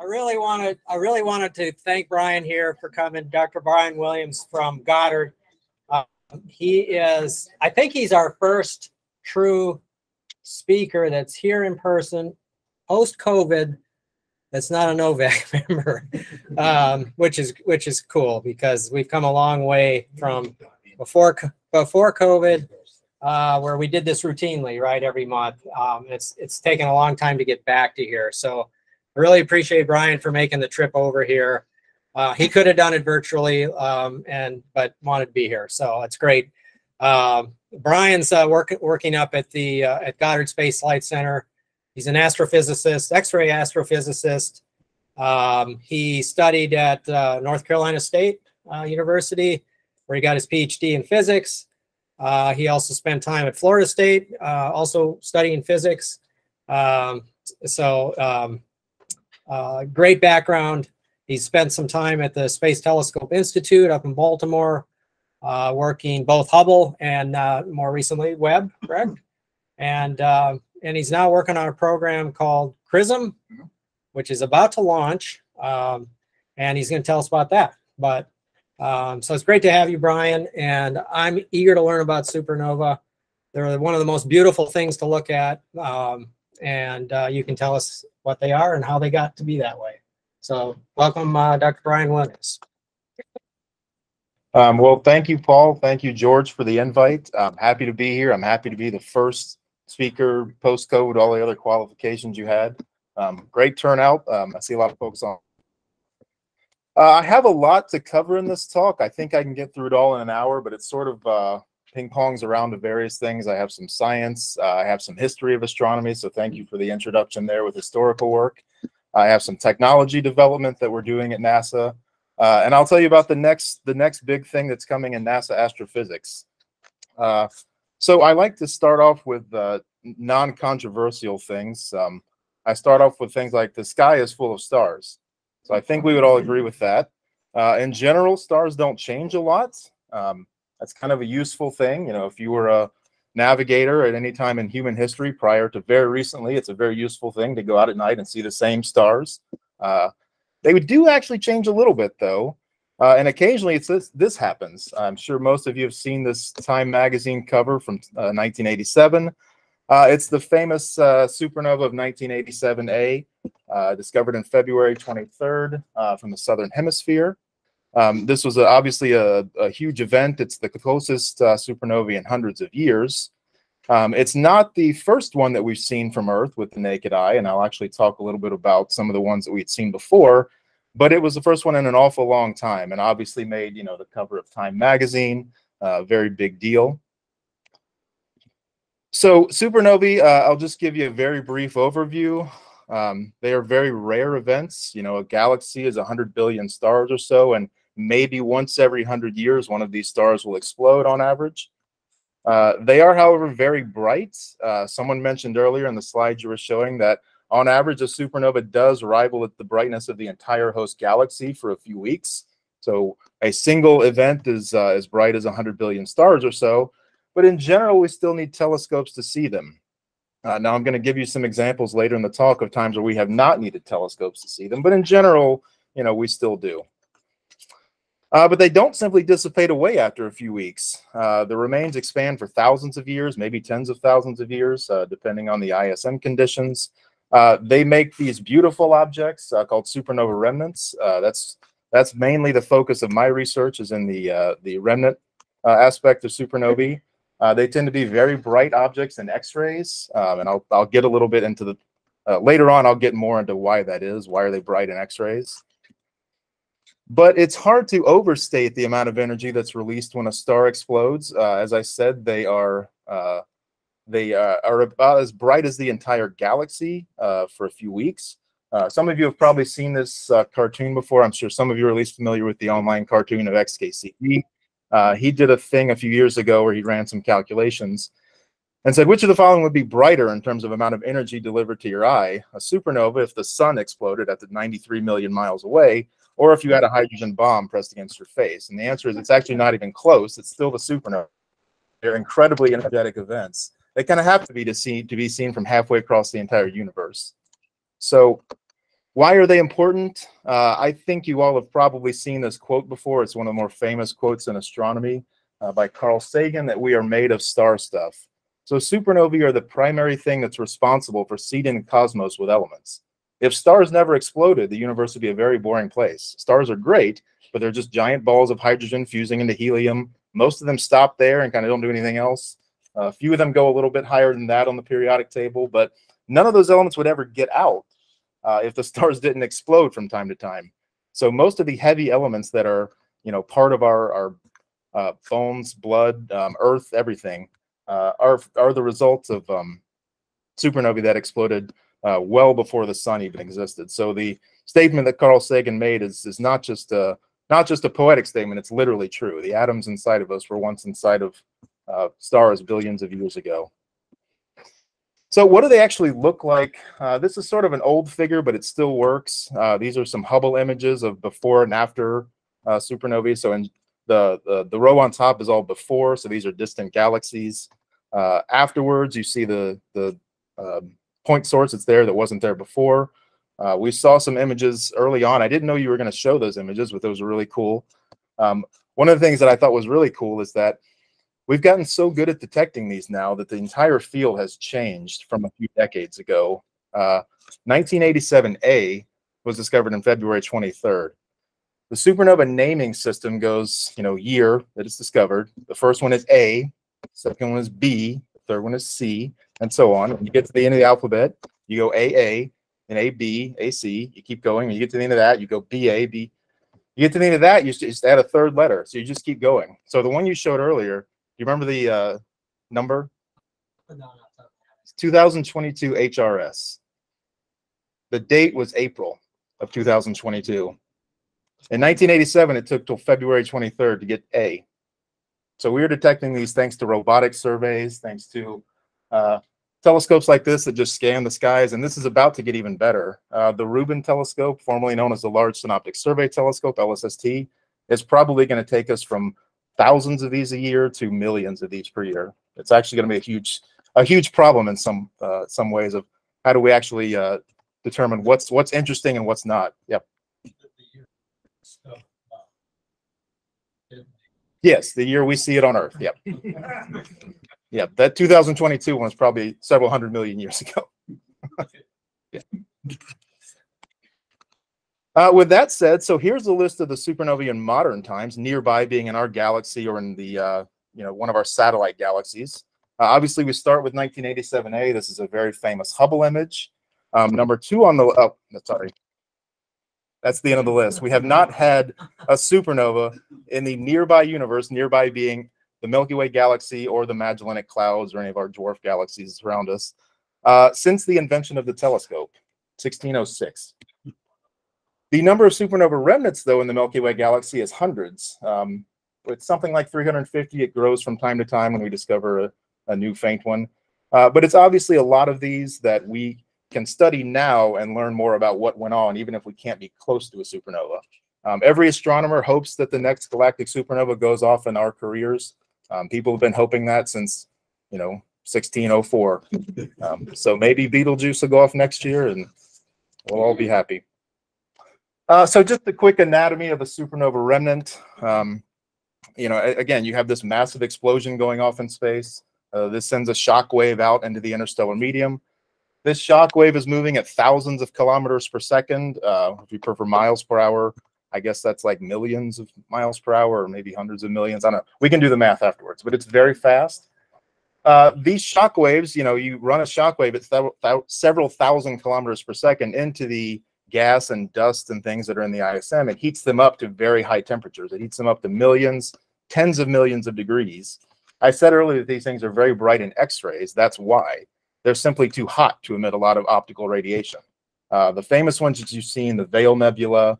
I really wanted to thank Brian here for coming, Dr. Brian Williams from Goddard. He is, I think he's our first true speaker that's here in person, post-COVID, that's not a NOVAC member, which is cool because we've come a long way from before COVID, where we did this routinely, right, every month. It's taken a long time to get back to here. So I really appreciate Brian for making the trip over here. He could have done it virtually, but wanted to be here, so it's great. Brian's working up at the at Goddard Space Flight Center. He's an astrophysicist, X-ray astrophysicist. He studied at North Carolina State University, where he got his PhD in physics. He also spent time at Florida State, also studying physics. Great background. He spent some time at the Space Telescope Institute up in Baltimore, working both Hubble and more recently Webb, correct? And he's now working on a program called XRISM, which is about to launch, and he's going to tell us about that. But so it's great to have you, Brian, and I'm eager to learn about supernova. They're one of the most beautiful things to look at, and you can tell us what they are and how they got to be that way. So welcome, Dr. Brian Williams. Well, thank you, Paul. Thank you, George, for the invite. I'm happy to be here. I'm happy to be the first speaker post-COVID, all the other qualifications you had. Great turnout. I see a lot of folks on. I have a lot to cover in this talk. I think I can get through it all in an hour, but it's sort of ping-pongs around to various things. I have some science. I have some history of astronomy, so thank you for the introduction there with historical work. I have some technology development that we're doing at NASA. And I'll tell you about the next big thing that's coming in NASA astrophysics. So I like to start off with non-controversial things. I start off with things like the sky is full of stars. So I think we would all agree with that. In general, stars don't change a lot. That's kind of a useful thing. You know, if you were a navigator at any time in human history prior to very recently, it's a very useful thing to go out at night and see the same stars. They would do actually change a little bit, though, and occasionally it's this happens. I'm sure most of you have seen this Time magazine cover from 1987. It's the famous supernova of 1987A, discovered in February 23rd from the Southern Hemisphere. This was obviously a huge event. It's the closest supernova in hundreds of years. It's not the first one that we've seen from Earth with the naked eye, and I'll actually talk a little bit about some of the ones that we'd seen before, but it was the first one in an awful long time and obviously made, you know, the cover of Time magazine, very big deal. So supernovae, I'll just give you a very brief overview. They are very rare events. You know, a galaxy is 100 billion stars or so, and maybe once every 100 years, one of these stars will explode on average. They are, however, very bright. Someone mentioned earlier in the slide you were showing that on average, a supernova does rival at the brightness of the entire host galaxy for a few weeks. So a single event is as bright as 100 billion stars or so. But in general, we still need telescopes to see them. Now, I'm going to give you some examples later in the talk of times where we have not needed telescopes to see them. But in general, you know, we still do. But they don't simply dissipate away after a few weeks. The remains expand for thousands of years, maybe tens of thousands of years, depending on the ISM conditions. They make these beautiful objects called supernova remnants. That's mainly the focus of my research, is in the remnant aspect of supernovae. They tend to be very bright objects in X-rays, and I'll get a little bit into the later on. I'll get more into why that is. Why are they bright in X-rays? But it's hard to overstate the amount of energy that's released when a star explodes. As I said, they are about as bright as the entire galaxy for a few weeks. Some of you have probably seen this cartoon before. I'm sure some of you are at least familiar with the online cartoon of XKCD. He did a thing a few years ago where he ran some calculations and said, which of the following would be brighter in terms of amount of energy delivered to your eye? A supernova, if the sun exploded at the 93 million miles away, or if you had a hydrogen bomb pressed against your face. And the answer is it's actually not even close. It's still the supernova. They're incredibly energetic events. They kind of have to be seen from halfway across the entire universe. So Why are they important? I think you all have probably seen this quote before. It's one of the more famous quotes in astronomy by Carl Sagan, that we are made of star stuff. So supernovae are the primary thing that's responsible for seeding the cosmos with elements. If stars never exploded, the universe would be a very boring place. Stars are great, but they're just giant balls of hydrogen fusing into helium. Most of them stop there and kind of don't do anything else. A few of them go a little bit higher than that on the periodic table, but none of those elements would ever get out if the stars didn't explode from time to time. So most of the heavy elements that are, you know, part of our bones, blood, earth, everything, are the results of supernovae that exploded well before the sun even existed. So the statement that Carl Sagan made is not just a poetic statement, it's literally true. The atoms inside of us were once inside of stars billions of years ago. So what do they actually look like? This is sort of an old figure, but it still works. These are some Hubble images of before and after supernovae. So in the row on top is all before, so these are distant galaxies. Afterwards, you see the point source that's there that wasn't there before. We saw some images early on. I didn't know you were going to show those images, but those were really cool. One of the things that I thought was really cool is that we've gotten so good at detecting these now that the entire field has changed from a few decades ago. 1987A was discovered on February 23rd. The supernova naming system goes, you know, year that it's discovered. The first one is A, the second one is B, the third one is C, and so on. When you get to the end of the alphabet, you go AA, and AB, AC. You keep going. When you get to the end of that, you go BA, B. You get to the end of that, you just add a third letter, so you just keep going. So the one you showed earlier, you remember the number? No. It's 2022 HRS. The date was April of 2022. In 1987, it took till February 23rd to get A. So we are detecting these thanks to robotic surveys, thanks to telescopes like this that just scan the skies, and this is about to get even better. The Rubin telescope, formerly known as the Large Synoptic Survey Telescope, LSST, is probably going to take us from thousands of these a year to millions of these per year. It's actually going to be a huge problem in some ways of how do we actually determine what's interesting and what's not. Yep. Yes, the year we see it on Earth. Yep. Yep. That 2022 one is probably several hundred million years ago. Yeah. With that said, so here's a list of the supernovae in modern times, nearby being in our galaxy or in the, you know, one of our satellite galaxies. Obviously, we start with 1987A. This is a very famous Hubble image. Number two on the, oh, sorry. That's the end of the list. We have not had a supernova in the nearby universe, nearby being the Milky Way galaxy or the Magellanic clouds or any of our dwarf galaxies around us, since the invention of the telescope, 1606. The number of supernova remnants, though, in the Milky Way galaxy is hundreds. It's something like 350. It grows from time to time when we discover a new faint one. But it's obviously a lot of these that we can study now and learn more about what went on, even if we can't be close to a supernova. Every astronomer hopes that the next galactic supernova goes off in our careers. People have been hoping that since, you know, 1604. So maybe Betelgeuse will go off next year, and we'll all be happy. So just a quick anatomy of a supernova remnant. You know, again, you have this massive explosion going off in space. This sends a shock wave out into the interstellar medium. This shock wave is moving at thousands of kilometers per second. If you prefer miles per hour, I guess that's like millions of miles per hour, or maybe hundreds of millions. I don't know. We can do the math afterwards, but it's very fast. These shock waves, you know, you run a shock wave at several thousand kilometers per second into the gas and dust and things that are in the ISM. It heats them up to very high temperatures. It heats them up to millions, tens of millions of degrees. I said earlier that these things are very bright in X-rays. That's why. They're simply too hot to emit a lot of optical radiation. The famous ones that you've seen, the Veil Nebula,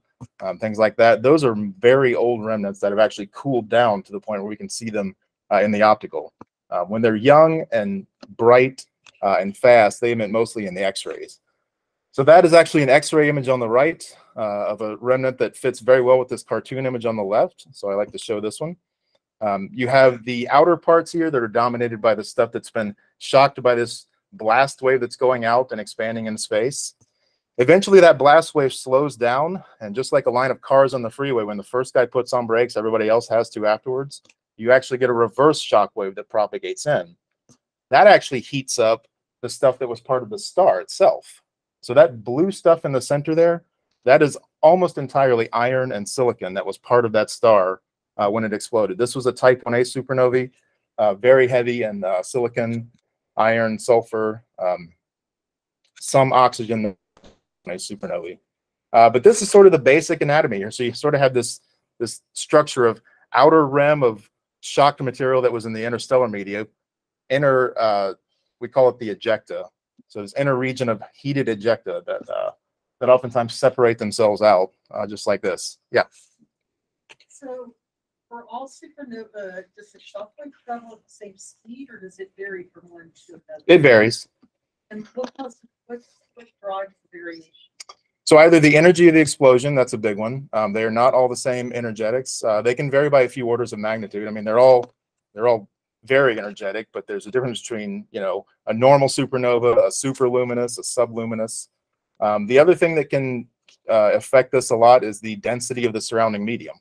things like that, those are very old remnants that have actually cooled down to the point where we can see them in the optical. When they're young and bright and fast, they emit mostly in the X-rays. So that is actually an X-ray image on the right of a remnant that fits very well with this cartoon image on the left. So I like to show this one. You have the outer parts here that are dominated by the stuff that's been shocked by this blast wave that's going out and expanding in space. Eventually, that blast wave slows down, and just like a line of cars on the freeway, when the first guy puts on brakes, everybody else has to afterwards, you actually get a reverse shock wave that propagates in. That actually heats up the stuff that was part of the star itself. So that blue stuff in the center there, that is almost entirely iron and silicon that was part of that star when it exploded. This was a Type 1A supernovae, very heavy in silicon, iron, sulfur, some oxygen. Supernovae, but this is sort of the basic anatomy here. So you sort of have this structure of outer rim of shocked material that was in the interstellar media, inner we call it the ejecta. So this inner region of heated ejecta that that oftentimes separate themselves out, just like this. Yeah. So for all supernova, does the shock wave travel at the same speed, or does it vary from one to another? It varies. And what drives the variation? So either the energy of the explosion, that's a big one. They are not all the same energetics. They can vary by a few orders of magnitude. I mean, they're all very energetic, but there's a difference between, you know, a normal supernova, a superluminous, a subluminous. The other thing that can affect this a lot is the density of the surrounding medium.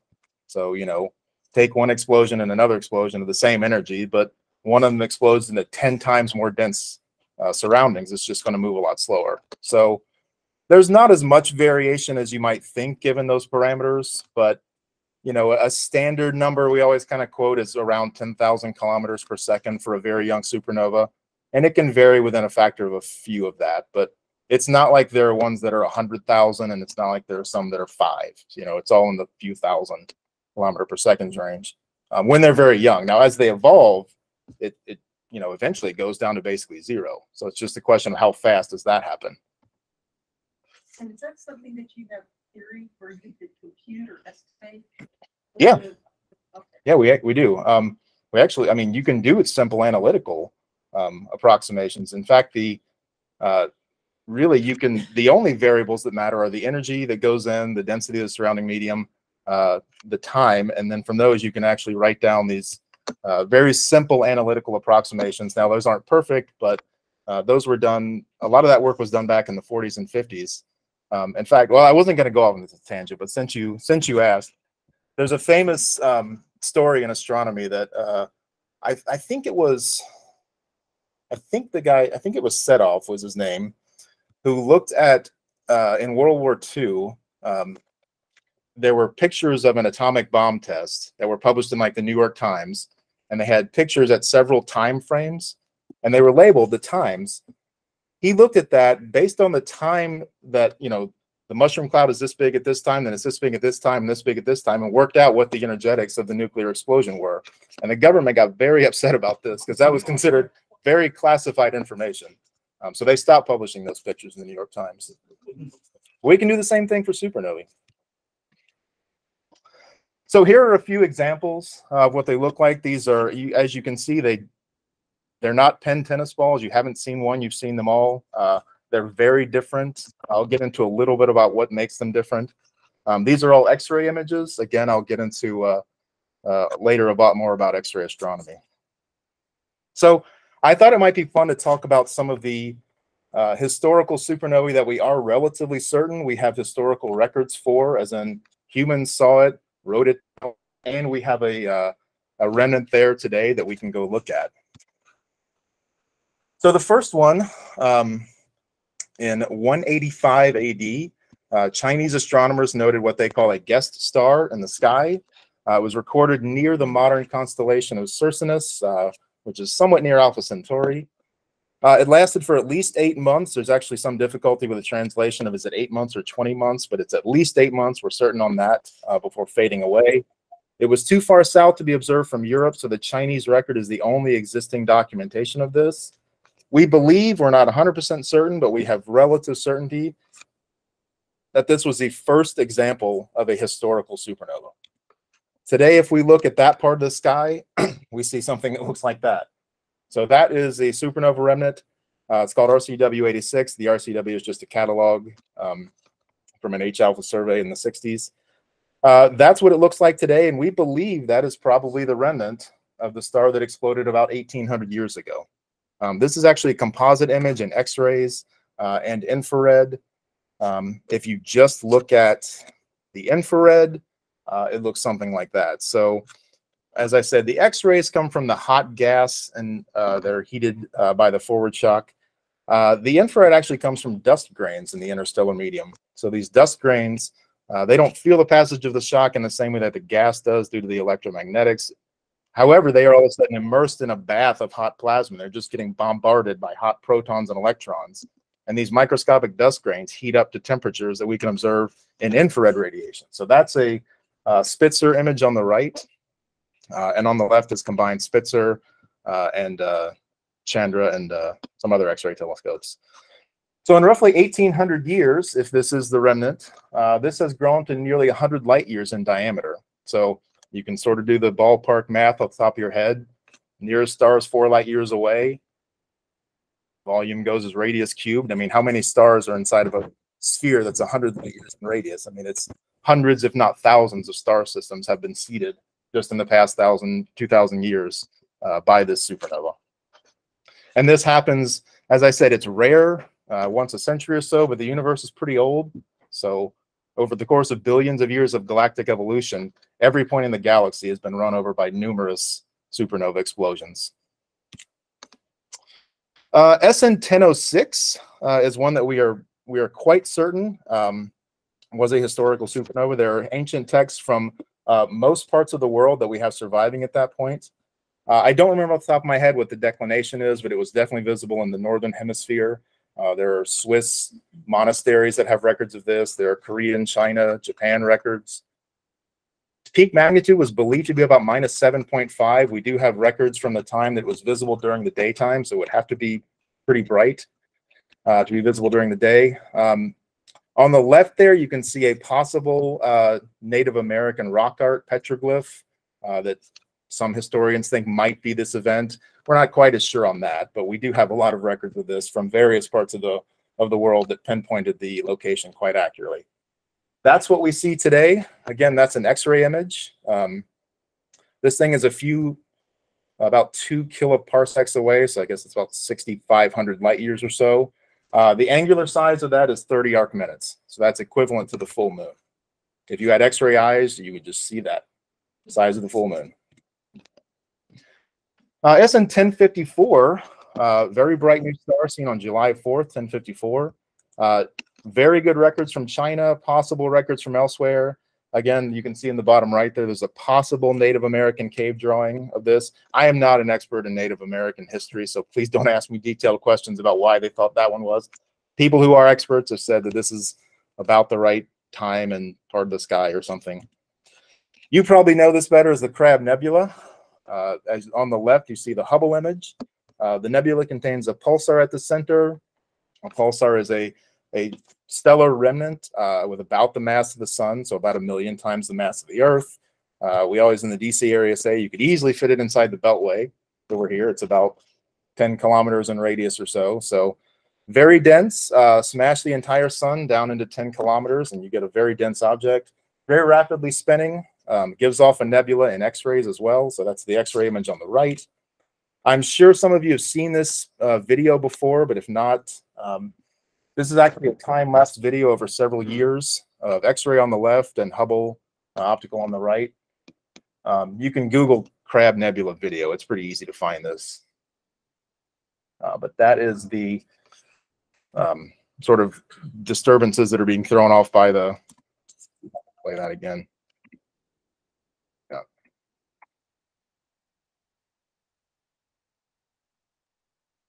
So, you know, take one explosion and another explosion of the same energy, but one of them explodes in a 10 times more dense surroundings, it's just going to move a lot slower. So there's not as much variation as you might think given those parameters, but you know, a standard number we always kind of quote is around 10,000 kilometers per second for a very young supernova, and it can vary within a factor of a few of that, but it's not like there are ones that are 100,000 and it's not like there are some that are 5. You know, it's all in the few thousand kilometer per second range when they're very young. Now as they evolve, it you know, eventually it goes down to basically zero. So it's just a question of how fast does that happen. And is that something that you have theory where you could compute or estimate? Yeah. Okay. Yeah, we do. We actually, I mean, you can do simple analytical approximations. In fact, the really you can, the only variables that matter are the energy that goes in, the density of the surrounding medium, the time, and then from those you can actually write down these very simple analytical approximations. Now those aren't perfect, but those were done, a lot of that work was done back in the 40s and 50s. In fact, well, I wasn't going to go off on this tangent, but since you asked, there's a famous story in astronomy that I think it was Setoff was his name, who looked at in World War II, there were pictures of an atomic bomb test that were published in like the New York Times, and they had pictures at several time frames, and they were labeled the times. He looked at that based on the time that, you know, the mushroom cloud is this big at this time, then it's this big at this time, and this big at this time, and worked out what the energetics of the nuclear explosion were. And the government got very upset about this because that was considered very classified information. So they stopped publishing those pictures in the New York Times. We can do the same thing for supernovae. So here are a few examples of what they look like. These are, as you can see, they're not pin tennis balls. You haven't seen one, you've seen them all. They're very different. I'll get into a little bit about what makes them different. These are all X-ray images. Again, I'll get into later a lot more about X-ray astronomy. So I thought it might be fun to talk about some of the historical supernovae that we are relatively certain we have historical records for, as in humans saw it, wrote it down, and we have a remnant there today that we can go look at. So the first one, in 185 AD, Chinese astronomers noted what they call a guest star in the sky. It was recorded near the modern constellation of Circinus, which is somewhat near Alpha Centauri. It lasted for at least 8 months. There's actually some difficulty with the translation of is it 8 months or 20 months, but it's at least 8 months. We're certain on that before fading away. It was too far south to be observed from Europe, so the Chinese record is the only existing documentation of this. We believe, we're not 100% certain, but we have relative certainty that this was the first example of a historical supernova. Today, if we look at that part of the sky, we see something that looks like that. So that is a supernova remnant. It's called RCW 86. The RCW is just a catalog from an H-alpha survey in the 60s. That's what it looks like today, and we believe that is probably the remnant of the star that exploded about 1,800 years ago. This is actually a composite image in X-rays and infrared. If you just look at the infrared, it looks something like that. So as I said, the X-rays come from the hot gas, and they're heated by the forward shock. The infrared actually comes from dust grains in the interstellar medium. So these dust grains, they don't feel the passage of the shock in the same way that the gas does due to the electromagnetics. However, they are all of a sudden immersed in a bath of hot plasma. They're just getting bombarded by hot protons and electrons. And these microscopic dust grains heat up to temperatures that we can observe in infrared radiation. So that's a Spitzer image on the right. And on the left is combined Spitzer and Chandra and some other X-ray telescopes. So in roughly 1,800 years, if this is the remnant, this has grown to nearly 100 light years in diameter. So you can sort of do the ballpark math off the top of your head. Nearest star is 4 light years away. Volume goes as radius cubed. I mean, how many stars are inside of a sphere that's 100 light years in radius? I mean, it's hundreds, if not thousands, of star systems have been seeded just in the past 2,000 years by this supernova. And this happens, as I said, it's rare, once a century or so, but the universe is pretty old. So over the course of billions of years of galactic evolution, every point in the galaxy has been run over by numerous supernova explosions. SN 1006 is one that we are quite certain was a historical supernova. There are ancient texts from most parts of the world that we have surviving at that point. I don't remember off the top of my head what the declination is, but it was definitely visible in the northern hemisphere. There are Swiss monasteries that have records of this. There are Korean, China, Japan records. Peak magnitude was believed to be about -7.5. We do have records from the time that it was visible during the daytime, so it would have to be pretty bright to be visible during the day. On the left there, you can see a possible Native American rock art petroglyph that some historians think might be this event. We're not quite as sure on that, but we do have a lot of records of this from various parts of the world that pinpointed the location quite accurately. That's what we see today. Again, that's an X-ray image. This thing is about 2 kiloparsecs away, so I guess it's about 6,500 light years or so. The angular size of that is 30 arc minutes, so that's equivalent to the full moon. If you had X-ray eyes, you would just see that size of the full moon. SN 1054, very bright new star seen on July 4th, 1054. Very good records from China, possible records from elsewhere. Again, you can see in the bottom right there's a possible Native American cave drawing of this. I am not an expert in Native American history, so please don't ask me detailed questions about why they thought that one was. People who are experts have said that this is about the right time and part of the sky or something. You probably know this better as the Crab Nebula. As on the left, you see the Hubble image. The nebula contains a pulsar at the center. A pulsar is a stellar remnant with about the mass of the sun, so about 1 million times the mass of the Earth. We always in the DC area say you could easily fit it inside the Beltway. So we're here. It's about 10 kilometers in radius or so. So very dense. Smash the entire sun down into 10 kilometers, and you get a very dense object. Very rapidly spinning. Gives off a nebula in X-rays as well, so that's the X-ray image on the right. I'm sure some of you have seen this video before, but if not, this is actually a time-lapse video over several years of X-ray on the left and Hubble optical on the right. You can Google Crab Nebula video. It's pretty easy to find this. But that is the sort of disturbances that are being thrown off by the... Play that again.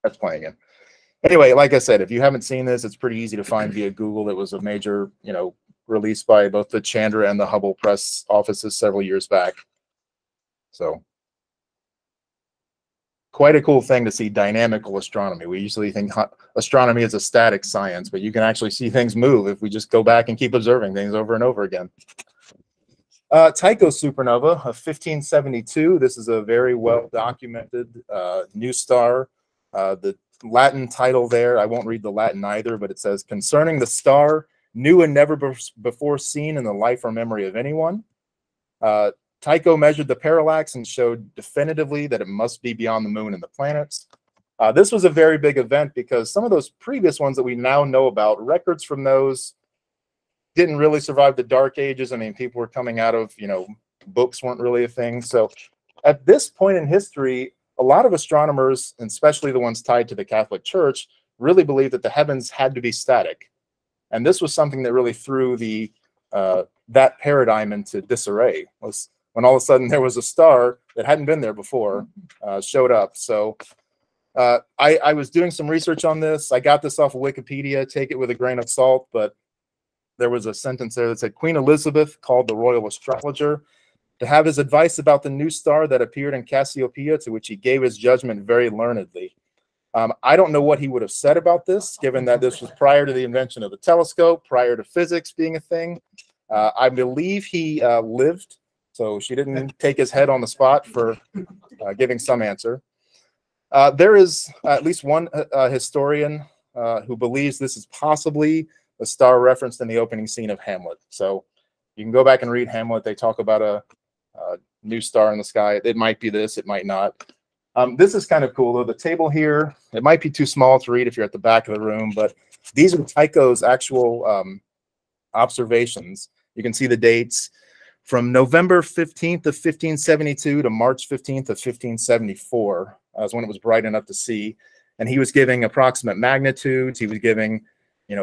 That's playing in. Anyway, like I said, if you haven't seen this, it's pretty easy to find via Google. It was a major, release by both the Chandra and the Hubble press offices several years back. So quite a cool thing to see dynamical astronomy. We usually think astronomy is a static science, but you can actually see things move if we just go back and keep observing things over and over again. Tycho supernova of 1572. This is a very well-documented new star. The Latin title there, I won't read the Latin either, but it says, concerning the star, new and never before seen in the life or memory of anyone. Tycho measured the parallax and showed definitively that it must be beyond the moon and the planets. This was a very big event because some of those previous ones that we now know about, records from those didn't really survive the dark ages. I mean, people were coming out of, books weren't really a thing. So at this point in history, a lot of astronomers, and especially the ones tied to the Catholic Church, really believed that the heavens had to be static. And this was something that really threw the that paradigm into disarray, was when all of a sudden there was a star that hadn't been there before showed up. So I was doing some research on this. I got this off of Wikipedia, take it with a grain of salt, but there was a sentence there that said, Queen Elizabeth called the royal astrologer to have his advice about the new star that appeared in Cassiopeia, to which he gave his judgment very learnedly. I don't know what he would have said about this, given that this was prior to the invention of the telescope, prior to physics being a thing. I believe he lived, so she didn't take his head on the spot for giving some answer. There is at least one historian who believes this is possibly the star referenced in the opening scene of Hamlet. So you can go back and read Hamlet. They talk about a new star in the sky. It might be this, it might not. This is kind of cool, though. The table here, it might be too small to read if you're at the back of the room, but these are Tycho's actual observations. You can see the dates from November 15th of 1572 to March 15th of 1574 is when it was bright enough to see. And he was giving approximate magnitudes. He was giving,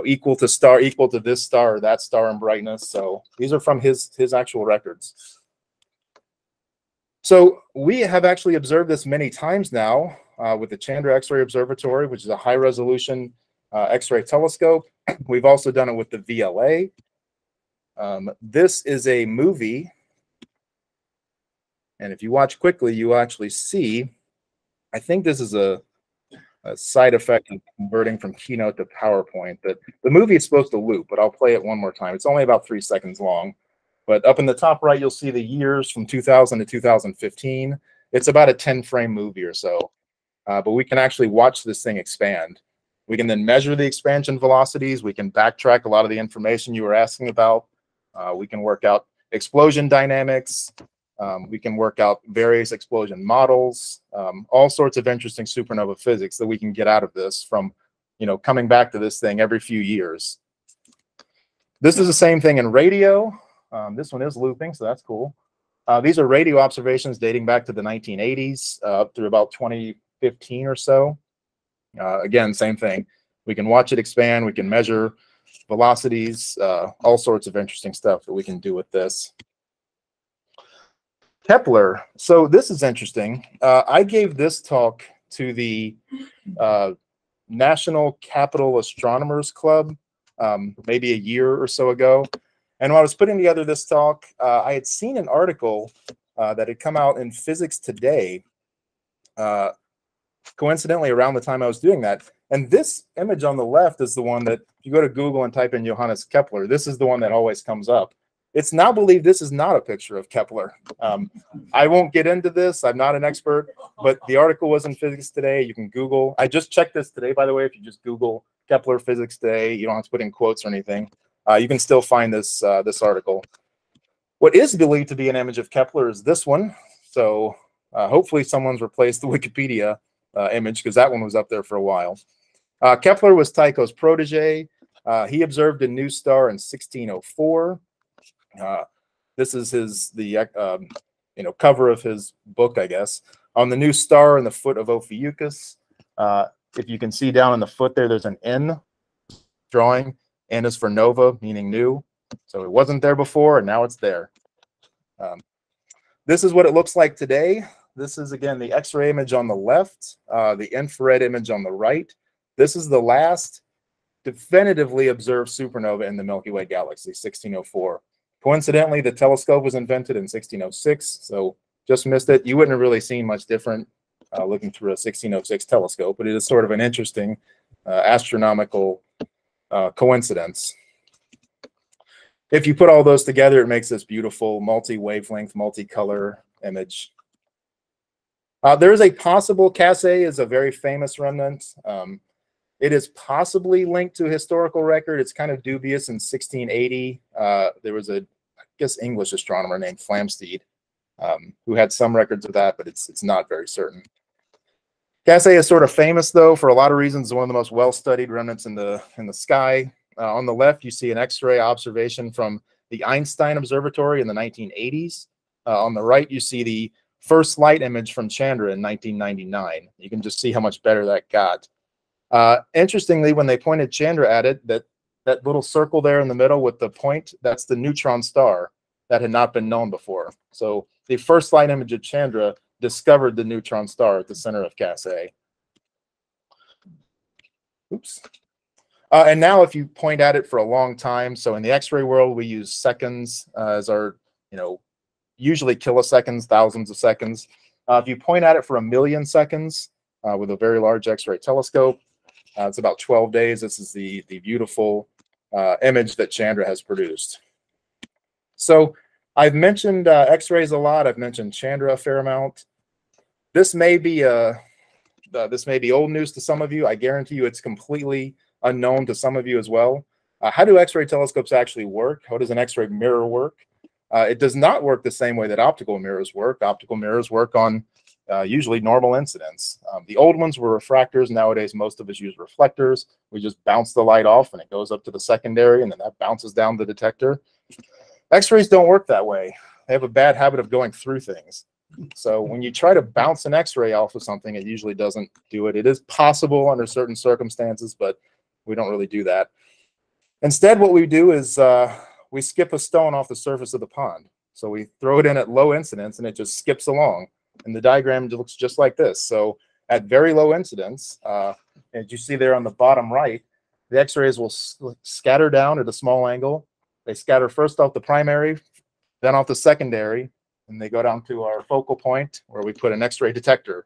equal to star, equal to this star or that star in brightness. So these are from his actual records. So we have actually observed this many times now with the Chandra X-ray Observatory, which is a high-resolution X-ray telescope. We've also done it with the VLA. This is a movie. And if you watch quickly, you actually see, I think this is a side effect of converting from Keynote to PowerPoint, that the movie is supposed to loop, but I'll play it one more time. It's only about 3 seconds long. But up in the top right, you'll see the years from 2000 to 2015. It's about a 10-frame movie or so. But we can actually watch this thing expand. We can then measure the expansion velocities. We can backtrack a lot of the information you were asking about. We can work out explosion dynamics. We can work out various explosion models, all sorts of interesting supernova physics that we can get out of this from, coming back to this thing every few years. This is the same thing in radio. This one is looping, so that's cool. These are radio observations dating back to the 1980s up through about 2015 or so. Again, same thing. We can watch it expand. We can measure velocities, all sorts of interesting stuff that we can do with this. Kepler. So this is interesting. I gave this talk to the National Capital Astronomers Club maybe a year or so ago. And when I was putting together this talk, I had seen an article that had come out in Physics Today, coincidentally around the time I was doing that. And this image on the left is the one that, if you go to Google and type in Johannes Kepler, this is the one that always comes up. It's now believed this is not a picture of Kepler. I won't get into this. I'm not an expert, but the article was in Physics Today. You can Google. I just checked this today, by the way. If you just Google Kepler Physics Today, you don't have to put in quotes or anything. You can still find this this article. What is believed to be an image of Kepler is this one. So hopefully someone's replaced the Wikipedia image, because that one was up there for a while. Kepler was Tycho's protege. He observed a new star in 1604. This is the cover of his book, I guess, on the new star in the foot of Ophiuchus. If you can see down in the foot there, there's an N drawing. N is for nova, meaning new. So it wasn't there before, and now it's there. This is what it looks like today. This is, again, the X-ray image on the left, the infrared image on the right. This is the last definitively observed supernova in the Milky Way galaxy, 1604. Coincidentally, the telescope was invented in 1606, so just missed it. You wouldn't have really seen much different looking through a 1606 telescope, but it is sort of an interesting astronomical coincidence. If you put all those together, it makes this beautiful multi-wavelength, multicolor image. There is a possible Cas A is a very famous remnant. It is possibly linked to a historical record. It's kind of dubious. In 1680, there was a, I guess, English astronomer named Flamsteed who had some records of that, but it's not very certain. Cas A is sort of famous, though, for a lot of reasons. It's one of the most well-studied remnants in the sky. On the left, you see an X-ray observation from the Einstein Observatory in the 1980s. On the right, you see the first light image from Chandra in 1999. You can just see how much better that got. Interestingly, when they pointed Chandra at it, that little circle there in the middle with the point, that's the neutron star that had not been known before. So the first light image of Chandra discovered the neutron star at the center of Cas A. Oops. And now if you point at it for a long time, so in the X-ray world, we use seconds as our, usually kiloseconds, thousands of seconds. If you point at it for a million seconds with a very large X-ray telescope, it's about 12 days. This is the beautiful image that Chandra has produced. So I've mentioned X-rays a lot. I've mentioned Chandra a fair amount. This may be old news to some of you. I guarantee you it's completely unknown to some of you as well. How do X-ray telescopes actually work? How does an X-ray mirror work? It does not work the same way that optical mirrors work. Optical mirrors work on usually normal incidence. The old ones were refractors. Nowadays, most of us use reflectors. We just bounce the light off and it goes up to the secondary and then that bounces down the detector. X-rays don't work that way. They have a bad habit of going through things. So when you try to bounce an X-ray off of something, it usually doesn't do it. It is possible under certain circumstances, but we don't really do that. Instead, what we do is we skip a stone off the surface of the pond. So we throw it in at low incidence, and it just skips along. And the diagram looks just like this. So at very low incidence, as you see there on the bottom right, the X-rays will scatter down at a small angle. They scatter first off the primary, then off the secondary, and they go down to our focal point where we put an X-ray detector.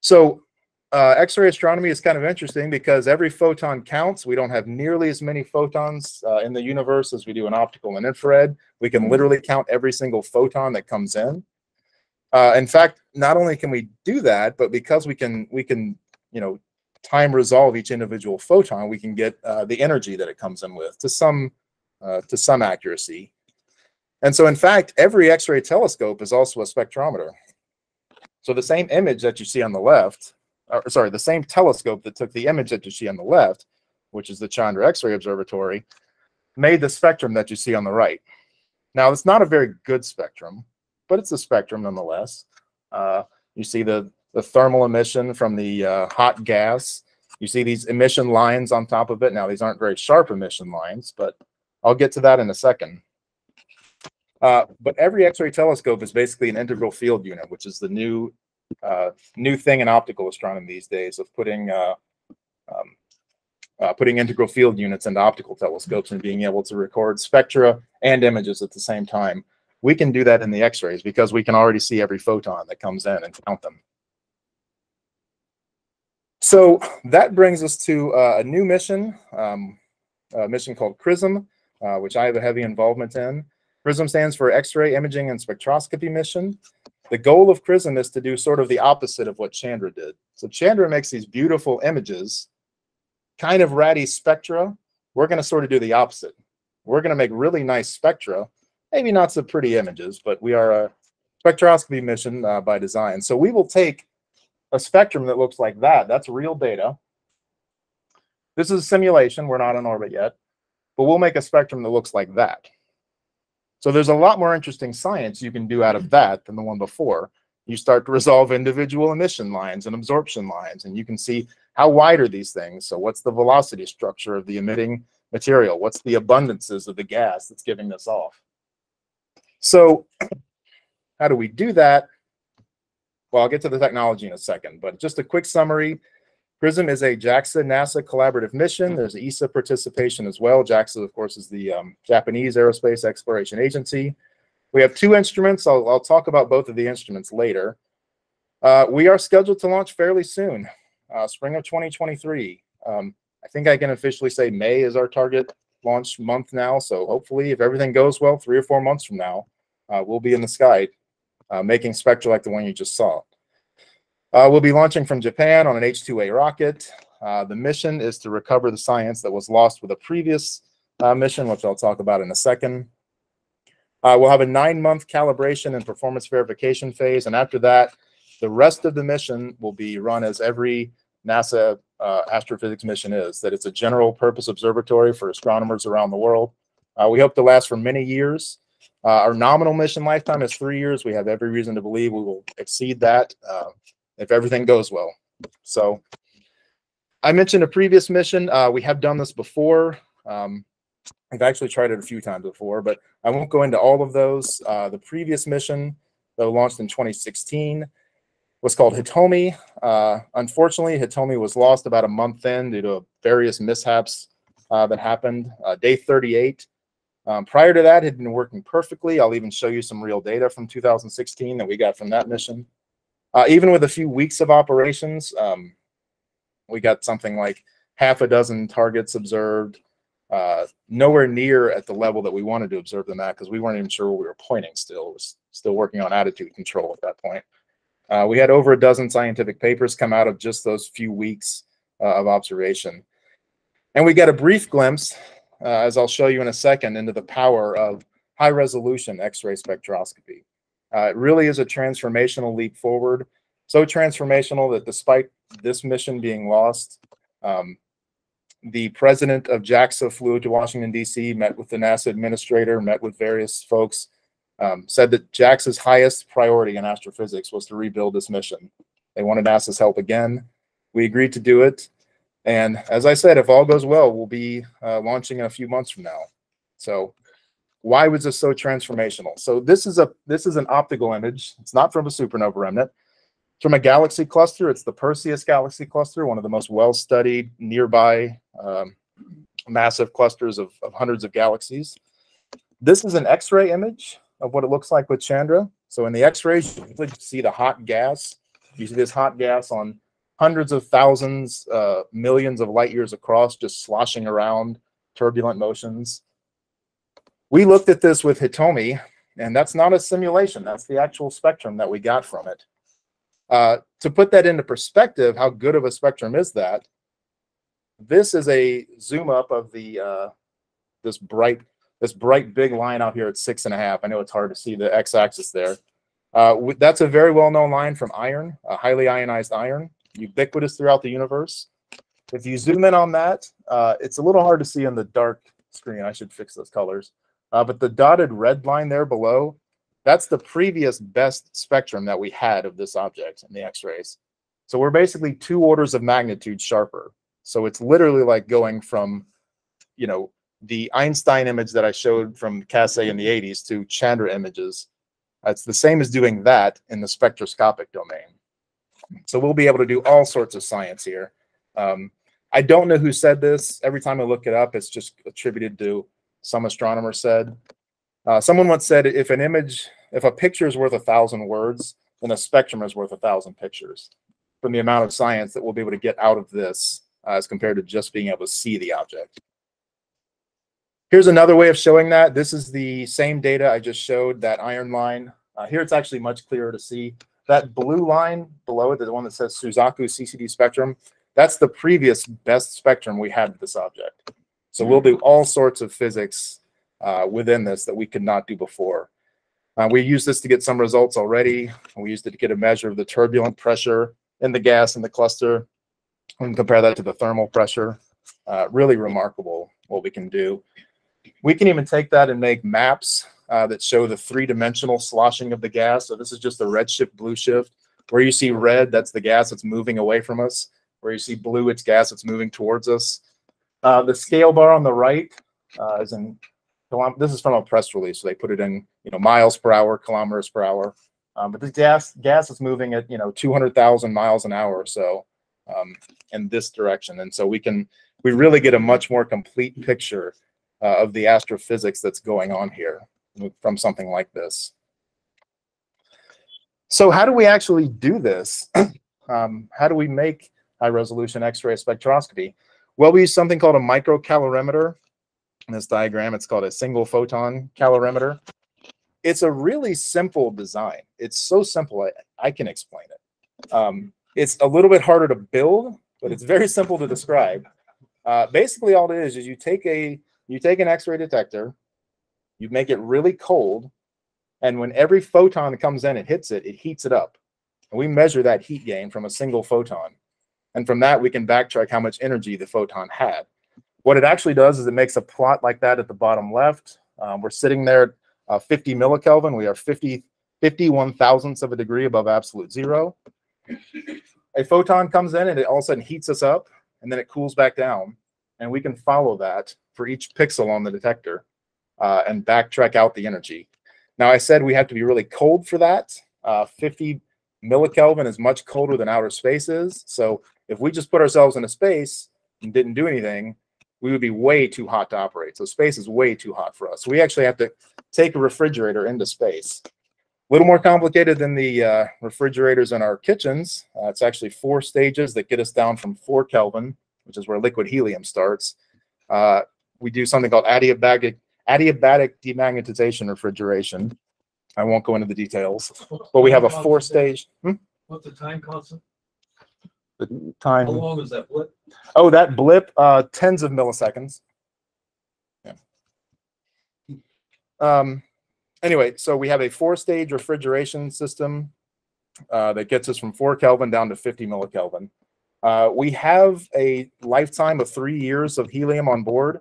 So X-ray astronomy is kind of interesting because every photon counts. We don't have nearly as many photons in the universe as we do in optical and infrared. We can literally count every single photon that comes in. In fact, not only can we do that, but because we can time resolve each individual photon, we can get the energy that it comes in with to some accuracy. And so, in fact, every X-ray telescope is also a spectrometer. So the same image that you see on the left, or sorry, the same telescope that took the image that you see on the left, which is the Chandra X-ray Observatory, made the spectrum that you see on the right. Now, it's not a very good spectrum, but it's a spectrum nonetheless. You see the thermal emission from the hot gas. You see these emission lines on top of it. Now, these aren't very sharp emission lines, but I'll get to that in a second. But every X-ray telescope is basically an integral field unit, which is the new thing in optical astronomy these days of putting putting integral field units into optical telescopes and being able to record spectra and images at the same time. We can do that in the X-rays because we can already see every photon that comes in and count them. So that brings us to a new mission, a mission called XRISM, which I have a heavy involvement in. XRISM stands for X-ray Imaging and Spectroscopy Mission. The goal of XRISM is to do sort of the opposite of what Chandra did. So Chandra makes these beautiful images, kind of ratty spectra. We're going to sort of do the opposite. We're going to make really nice spectra, maybe not so pretty images, but we are a spectroscopy mission by design. So we will take a spectrum that looks like that. That's real data. This is a simulation. We're not in orbit yet, but we'll make a spectrum that looks like that. So there's a lot more interesting science you can do out of that than the one before. You start to resolve individual emission lines and absorption lines, and you can see how wide are these things. So what's the velocity structure of the emitting material? What's the abundances of the gas that's giving this off? So how do we do that? Well, I'll get to the technology in a second, but just a quick summary. XRISM is a JAXA-NASA collaborative mission. There's ESA participation as well. JAXA, of course, is the Japanese Aerospace Exploration Agency. We have two instruments. I'll talk about both of the instruments later. We are scheduled to launch fairly soon, spring of 2023. I think I can officially say May is our target launch month now. So hopefully, if everything goes well, 3 or 4 months from now, we'll be in the sky making spectra like the one you just saw. We'll be launching from Japan on an H-2A rocket. The mission is to recover the science that was lost with a previous mission, which I'll talk about in a second. We'll have a 9-month calibration and performance verification phase, and after that, the rest of the mission will be run as every NASA astrophysics mission is, that it's a general purpose observatory for astronomers around the world. We hope to last for many years. Our nominal mission lifetime is 3 years. We have every reason to believe we will exceed that if everything goes well. So I mentioned a previous mission. We have done this before. I've actually tried it a few times before, but I won't go into all of those. The previous mission that launched in 2016 was called Hitomi. Unfortunately, Hitomi was lost about a month in due to various mishaps that happened. Day 38. Prior to that, it had been working perfectly. I'll even show you some real data from 2016 that we got from that mission. Even with a few weeks of operations, we got something like half a dozen targets observed, nowhere near at the level that we wanted to observe them at because we weren't even sure where we were pointing still. It was still working on attitude control at that point. We had over a dozen scientific papers come out of just those few weeks of observation. And we got a brief glimpse, as I'll show you in a second, into the power of high-resolution X-ray spectroscopy. It really is a transformational leap forward, so transformational that despite this mission being lost, the president of JAXA flew to Washington, D.C., met with the NASA administrator, met with various folks, said that JAXA's highest priority in astrophysics was to rebuild this mission. They wanted NASA's help again. We agreed to do it. And as I said, if all goes well, we'll be launching in a few months from now. So why was this so transformational? So this is an optical image. It's not from a supernova remnant. It's from a galaxy cluster. It's the Perseus galaxy cluster, one of the most well-studied nearby massive clusters of hundreds of galaxies. This is an X-ray image of what it looks like with Chandra. So in the X-rays, you see the hot gas. You see this hot gas on hundreds of thousands, millions of light years across, just sloshing around, turbulent motions. We looked at this with Hitomi, and that's not a simulation. That's the actual spectrum that we got from it. To put that into perspective, how good of a spectrum is that? This is a zoom up of the this bright big line out here at 6.5. I know it's hard to see the x-axis there. That's a very well-known line from iron, highly ionized iron, ubiquitous throughout the universe. If you zoom in on that, it's a little hard to see on the dark screen. I should fix those colors. But the dotted red line there below, that's the previous best spectrum that we had of this object in the X-rays. So we're basically 2 orders of magnitude sharper. So it's literally like going from, you know, the Einstein image that I showed from Cas A in the 80s to Chandra images. It's the same as doing that in the spectroscopic domain. So we'll be able to do all sorts of science here. I don't know who said this. Every time I look it up, it's just attributed to some astronomer said. Someone once said, if a picture is worth 1,000 words, then a spectrum is worth 1,000 pictures from the amount of science that we'll be able to get out of this as compared to just being able to see the object. Here's another way of showing that. This is the same data I just showed, that iron line. Here it's actually much clearer to see. That blue line below it, the one that says Suzaku CCD spectrum, that's the previous best spectrum we had with this object. So we'll do all sorts of physics within this that we could not do before. We used this to get some results already. We used it to get a measure of the turbulent pressure in the gas in the cluster and compare that to the thermal pressure. Really remarkable what we can do. We can even take that and make maps that show the 3-dimensional sloshing of the gas. So this is just the red shift, blue shift. Where you see red, that's the gas that's moving away from us. Where you see blue, it's gas that's moving towards us. The scale bar on the right is in, this is from a press release, so they put it in, you know, miles per hour, kilometers per hour. But the gas is moving at, you know, 200,000 miles an hour or so in this direction. And so we really get a much more complete picture of the astrophysics that's going on here from something like this. So how do we actually do this? How do we make high-resolution X-ray spectroscopy? Well, we use something called a microcalorimeter. In this diagram, it's called a single photon calorimeter. It's a really simple design. It's so simple, I can explain it. It's a little bit harder to build, but it's very simple to describe. Basically, all it is you take a an X-ray detector, you make it really cold, and when every photon comes in and hits it, it heats it up. And we measure that heat gain from a single photon. And from that, we can backtrack how much energy the photon had. What it actually does is it makes a plot like that at the bottom left. We're sitting there at 50 millikelvin. We are 51 thousandths of a degree above absolute zero. A photon comes in and it all of a sudden heats us up, and then it cools back down. And we can follow that for each pixel on the detector and backtrack out the energy. Now, I said we have to be really cold for that. 50 millikelvin is much colder than outer space is. So if we just put ourselves into space and didn't do anything, we would be way too hot to operate. So space is way too hot for us. So we actually have to take a refrigerator into space. A little more complicated than the refrigerators in our kitchens. It's actually 4 stages that get us down from 4 Kelvin, which is where liquid helium starts. We do something called adiabatic demagnetization refrigeration. I won't go into the details, but we have a 4-stage. What's the time constant? The time. How long is that blip? Oh, that blip, tens of milliseconds. Yeah. Anyway, so we have a 4-stage refrigeration system that gets us from 4 Kelvin down to 50 millikelvin. We have a lifetime of 3 years of helium on board,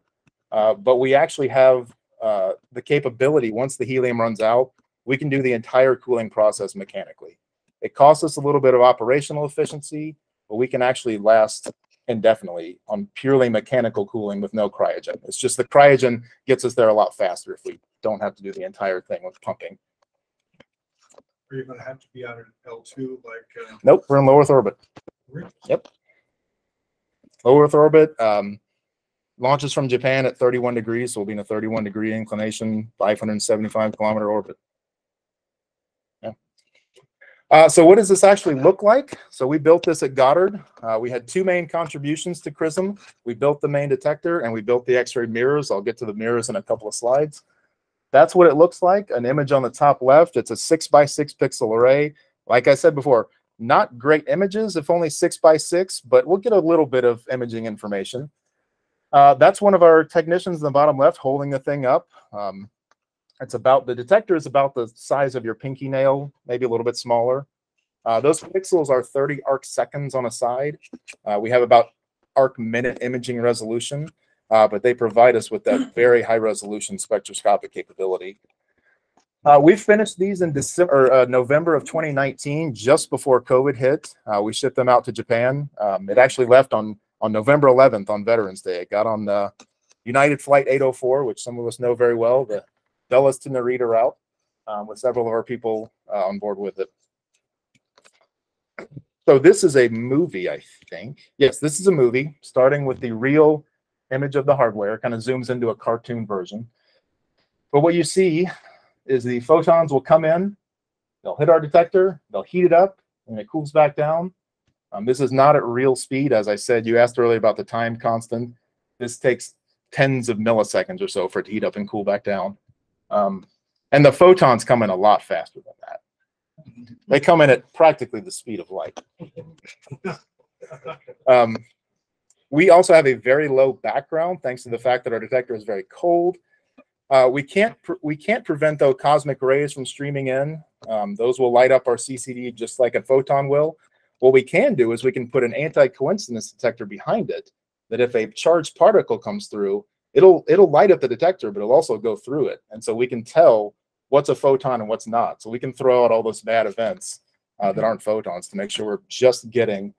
but we actually have the capability, once the helium runs out, we can do the entire cooling process mechanically. It costs us a little bit of operational efficiency, but we can actually last indefinitely on purely mechanical cooling with no cryogen. It's just the cryogen gets us there a lot faster if we don't have to do the entire thing with pumping. Are you going to have to be out in L2? Like nope, we're in low Earth orbit. Really? Yep. Low Earth orbit. Launches from Japan at 31 degrees, so we'll be in a 31-degree inclination, 575-kilometer orbit. Yeah. So what does this actually look like? So we built this at Goddard. We had 2 main contributions to XRISM. We built the main detector, and we built the X-ray mirrors. I'll get to the mirrors in a couple of slides. That's what it looks like, an image on the top left. It's a 6 by 6 pixel array. Like I said before, not great images, if only 6 by 6, but we'll get a little bit of imaging information. That's one of our technicians in the bottom left holding the thing up. It's about, the detector is about the size of your pinky nail, maybe a little bit smaller. Those pixels are 30 arc seconds on a side. We have about arc minute imaging resolution. But they provide us with that very high-resolution spectroscopic capability. We finished these in December, November of 2019, just before COVID hit. We shipped them out to Japan. It actually left on November 11th on Veterans Day. It got on United Flight 804, which some of us know very well, the Dulles to Narita route, with several of our people on board with it. So this is a movie, I think. Yes, this is a movie, starting with the real image of the hardware, kind of zooms into a cartoon version. But what you see is the photons will come in, they'll hit our detector, they'll heat it up, and it cools back down. This is not at real speed. As I said, you asked earlier about the time constant. This takes tens of milliseconds or so for it to heat up and cool back down. And the photons come in a lot faster than that. They come in at practically the speed of light. We also have a very low background, thanks to the fact that our detector is very cold. We can't prevent, though, cosmic rays from streaming in. Those will light up our CCD just like a photon will. What we can do is we can put an anti-coincidence detector behind it, that if a charged particle comes through, it'll light up the detector, but it'll also go through it. And so we can tell what's a photon and what's not. So we can throw out all those bad events that aren't photons to make sure we're just getting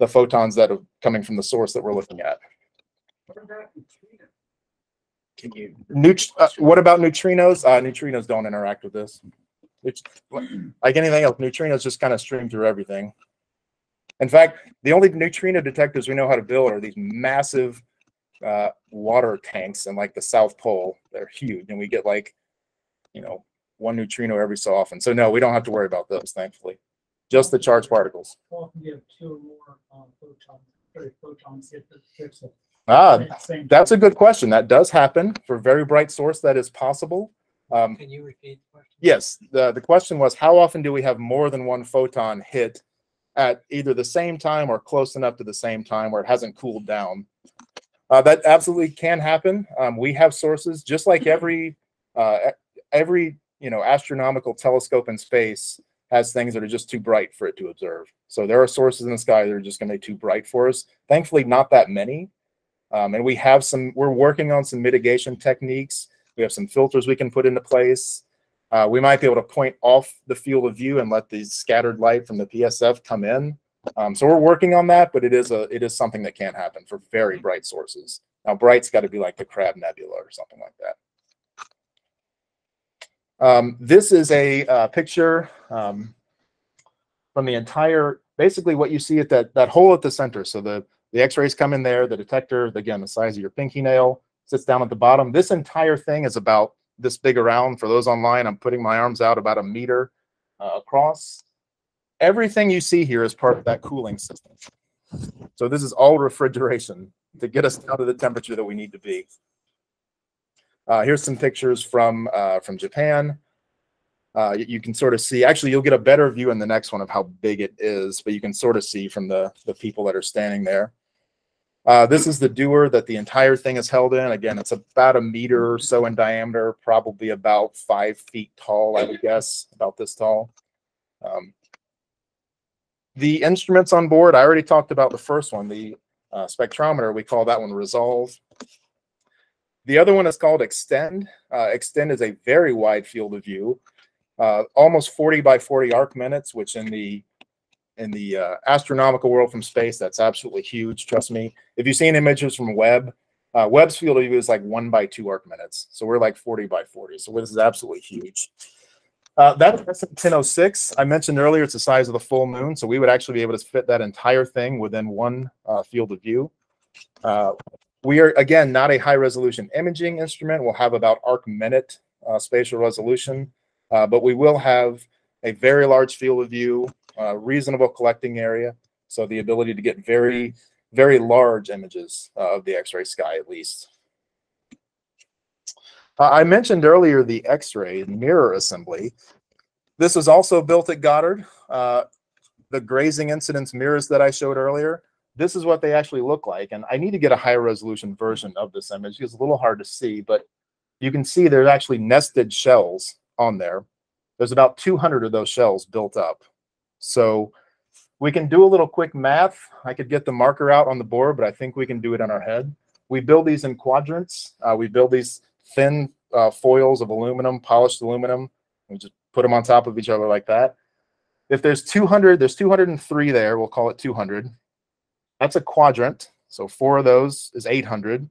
the photons that are coming from the source that we're looking at. What about neutrinos? Can you? What about neutrinos? Neutrinos don't interact with this. It's, like anything else, neutrinos just kind of stream through everything. In fact, the only neutrino detectors we know how to build are these massive water tanks in like the South Pole. They're huge, and we get like, you know, 1 neutrino every so often. So no, we don't have to worry about those, thankfully. Just the charged particles. Well, you have 2 or more photons hit the pixel. That's a good question. That does happen. For a very bright source, that is possible. Can you repeat the question? Yes. The question was, how often do we have more than 1 photon hit at either the same time or close enough to the same time where it hasn't cooled down? That absolutely can happen. We have sources, just like every astronomical telescope in space has things that are just too bright for it to observe. So there are sources in the sky that are just going to be too bright for us. Thankfully, not that many. And we have some, we're working on some mitigation techniques. We have some filters we can put into place. We might be able to point off the field of view and let the scattered light from the PSF come in. So we're working on that, but it is something that can't happen for very bright sources. Now, bright's got to be like the Crab Nebula or something like that. This is a picture from the entire, basically what you see at that hole at the center. So the X-rays come in there, the detector, again, the size of your pinky nail, sits down at the bottom. This entire thing is about this big around. For those online, I'm putting my arms out about a meter across. Everything you see here is part of that cooling system. So this is all refrigeration to get us down to the temperature that we need to be. Here's some pictures from Japan. You can sort of see, actually you'll get a better view in the next one of how big it is, but you can sort of see from the people that are standing there. This is the dewar that the entire thing is held in. Again, it's about a meter or so in diameter, probably about 5 feet tall, I would guess, about this tall. The instruments on board, I already talked about the first one, the spectrometer, we call that one Resolve. The other one is called Extend. Extend is a very wide field of view, almost 40 by 40 arc minutes, which in the astronomical world from space, that's absolutely huge, trust me. If you've seen images from Webb, Webb's field of view is like 1 by 2 arc minutes. So we're like 40 by 40. So this is absolutely huge. That's SN 1006. I mentioned earlier, it's the size of the full moon. So we would actually be able to fit that entire thing within one field of view. We are, again, not a high-resolution imaging instrument. We'll have about arc-minute spatial resolution, but we will have a very large field of view, reasonable collecting area, so the ability to get very, very large images of the X-ray sky, at least. I mentioned earlier the X-ray mirror assembly. This was also built at Goddard. The grazing incidence mirrors that I showed earlier, this is what they actually look like. And I need to get a higher resolution version of this image. It's a little hard to see, but you can see there's actually nested shells on there. There's about 200 of those shells built up. So we can do a little quick math. I could get the marker out on the board, but I think we can do it in our head. We build these in quadrants. We build these thin foils of aluminum, polished aluminum. We just put them on top of each other like that. If there's 200, there's 203 there, we'll call it 200. That's a quadrant, so 4 of those is 800.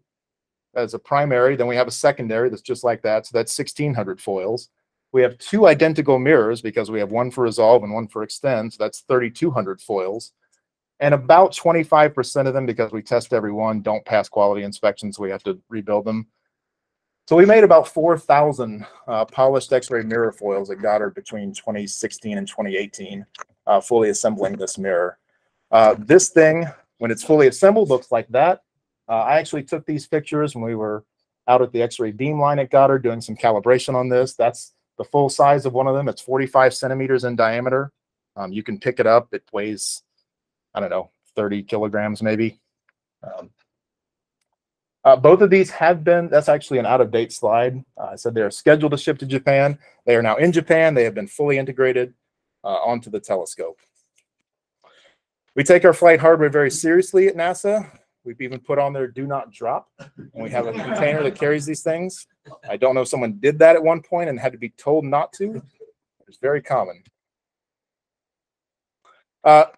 That's a primary, then we have a secondary that's just like that, so that's 1,600 foils. We have 2 identical mirrors because we have one for Resolve and one for Extend, so that's 3,200 foils. And about 25% of them, because we test every one, don't pass quality inspections, so we have to rebuild them. So we made about 4,000 polished X-ray mirror foils at Goddard between 2016 and 2018, fully assembling this mirror. This thing, when it's fully assembled, looks like that. I actually took these pictures when we were out at the X-ray beam line at Goddard doing some calibration on this. That's the full size of one of them. It's 45 centimeters in diameter. You can pick it up. It weighs, I don't know, 30 kilograms maybe. Both of these have been, that's actually an out-of-date slide. I said they are scheduled to ship to Japan. They are now in Japan. They have been fully integrated onto the telescope. We take our flight hardware very seriously at NASA. We've even put on their do not drop, and we have a container that carries these things. I don't know if someone did that at one point and had to be told not to. It's very common.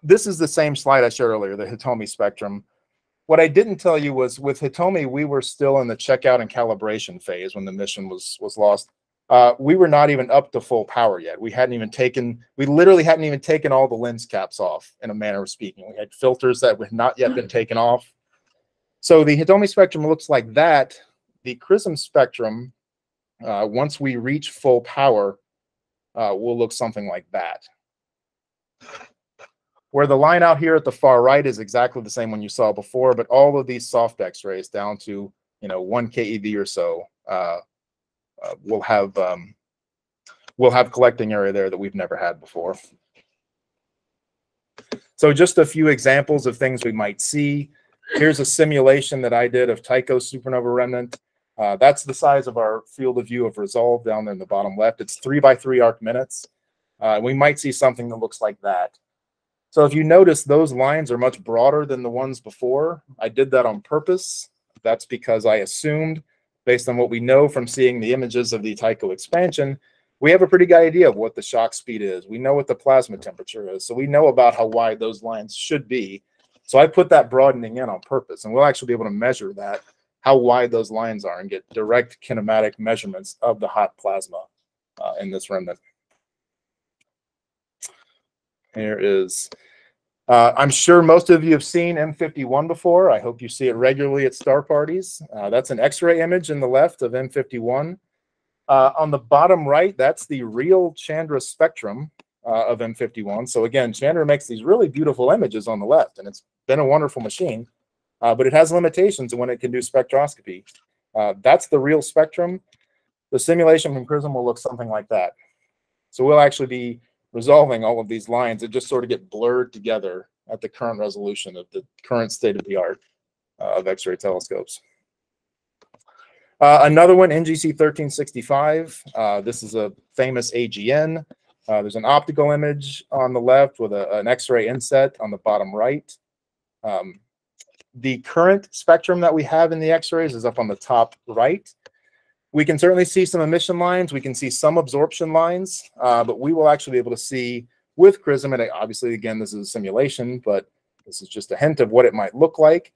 This is the same slide I showed earlier, the Hitomi spectrum. What I didn't tell you was with Hitomi, we were still in the checkout and calibration phase when the mission was lost. We were not even up to full power yet. We literally hadn't even taken all the lens caps off, in a manner of speaking. We had filters that had not yet been taken off. So the Hitomi spectrum looks like that. The XRISM spectrum, once we reach full power, will look something like that. Where the line out here at the far right is exactly the same one you saw before, but all of these soft X-rays down to 1 keV or so, we'll have collecting area there that we've never had before. So just a few examples of things we might see. Here's a simulation that I did of Tycho's supernova remnant. That's the size of our field of view of Resolve down there in the bottom left. It's 3 by 3 arc minutes. We might see something that looks like that. So if you notice, those lines are much broader than the ones before. I did that on purpose. That's because I assumed, based on what we know from seeing the images of the Tycho expansion, we have a pretty good idea of what the shock speed is. We know what the plasma temperature is. So we know about how wide those lines should be. So I put that broadening in on purpose, and we'll actually be able to measure that, how wide those lines are, and get direct kinematic measurements of the hot plasma in this remnant. Here is, I'm sure most of you have seen M51 before. I hope you see it regularly at star parties. That's an X-ray image in the left of M51. On the bottom right, that's the real Chandra spectrum of M51. So again, Chandra makes these really beautiful images on the left, and it's been a wonderful machine, but it has limitations when it can do spectroscopy. That's the real spectrum. The simulation from XRISM will look something like that. So we'll actually be resolving all of these lines that just sort of get blurred together at the current resolution of the current state of the art of X-ray telescopes. Another one, NGC 1365. This is a famous AGN. There's an optical image on the left with an X-ray inset on the bottom right. The current spectrum that we have in the X-rays is up on the top right. We can certainly see some emission lines. We can see some absorption lines, but we will actually be able to see with XRISM, and obviously, again, this is a simulation, but this is just a hint of what it might look like.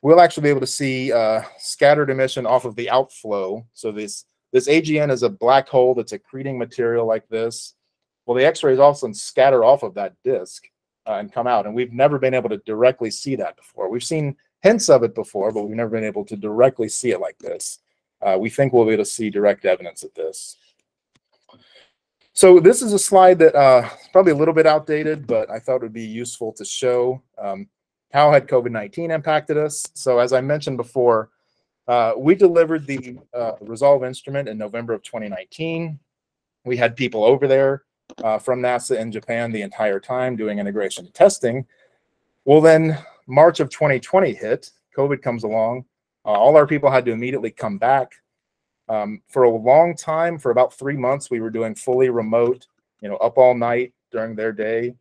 We'll actually be able to see scattered emission off of the outflow. So this AGN is a black hole that's accreting material like this. Well, the X-rays also scatter off of that disk and come out, and we've never been able to directly see that before. We've seen hints of it before, but we've never been able to directly see it like this. We think we'll be able to see direct evidence of this. So this is a slide that is probably a little bit outdated, but I thought it would be useful to show how had COVID-19 impacted us. So as I mentioned before, we delivered the Resolve instrument in November of 2019. We had people over there from NASA in Japan the entire time doing integration and testing. Well, then March of 2020 hit, COVID comes along. All our people had to immediately come back. For a long time, for about 3 months, we were doing fully remote, up all night during their day,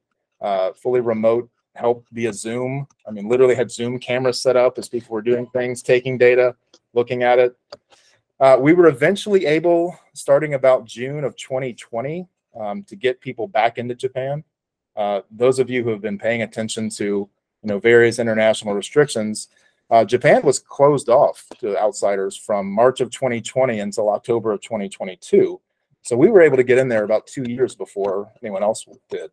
fully remote help via Zoom. I mean, literally had Zoom cameras set up as people were doing things, taking data, looking at it. We were eventually able, starting about June of 2020, to get people back into Japan. Those of you who have been paying attention to various international restrictions, Japan was closed off to outsiders from March of 2020 until October of 2022. So we were able to get in there about 2 years before anyone else did.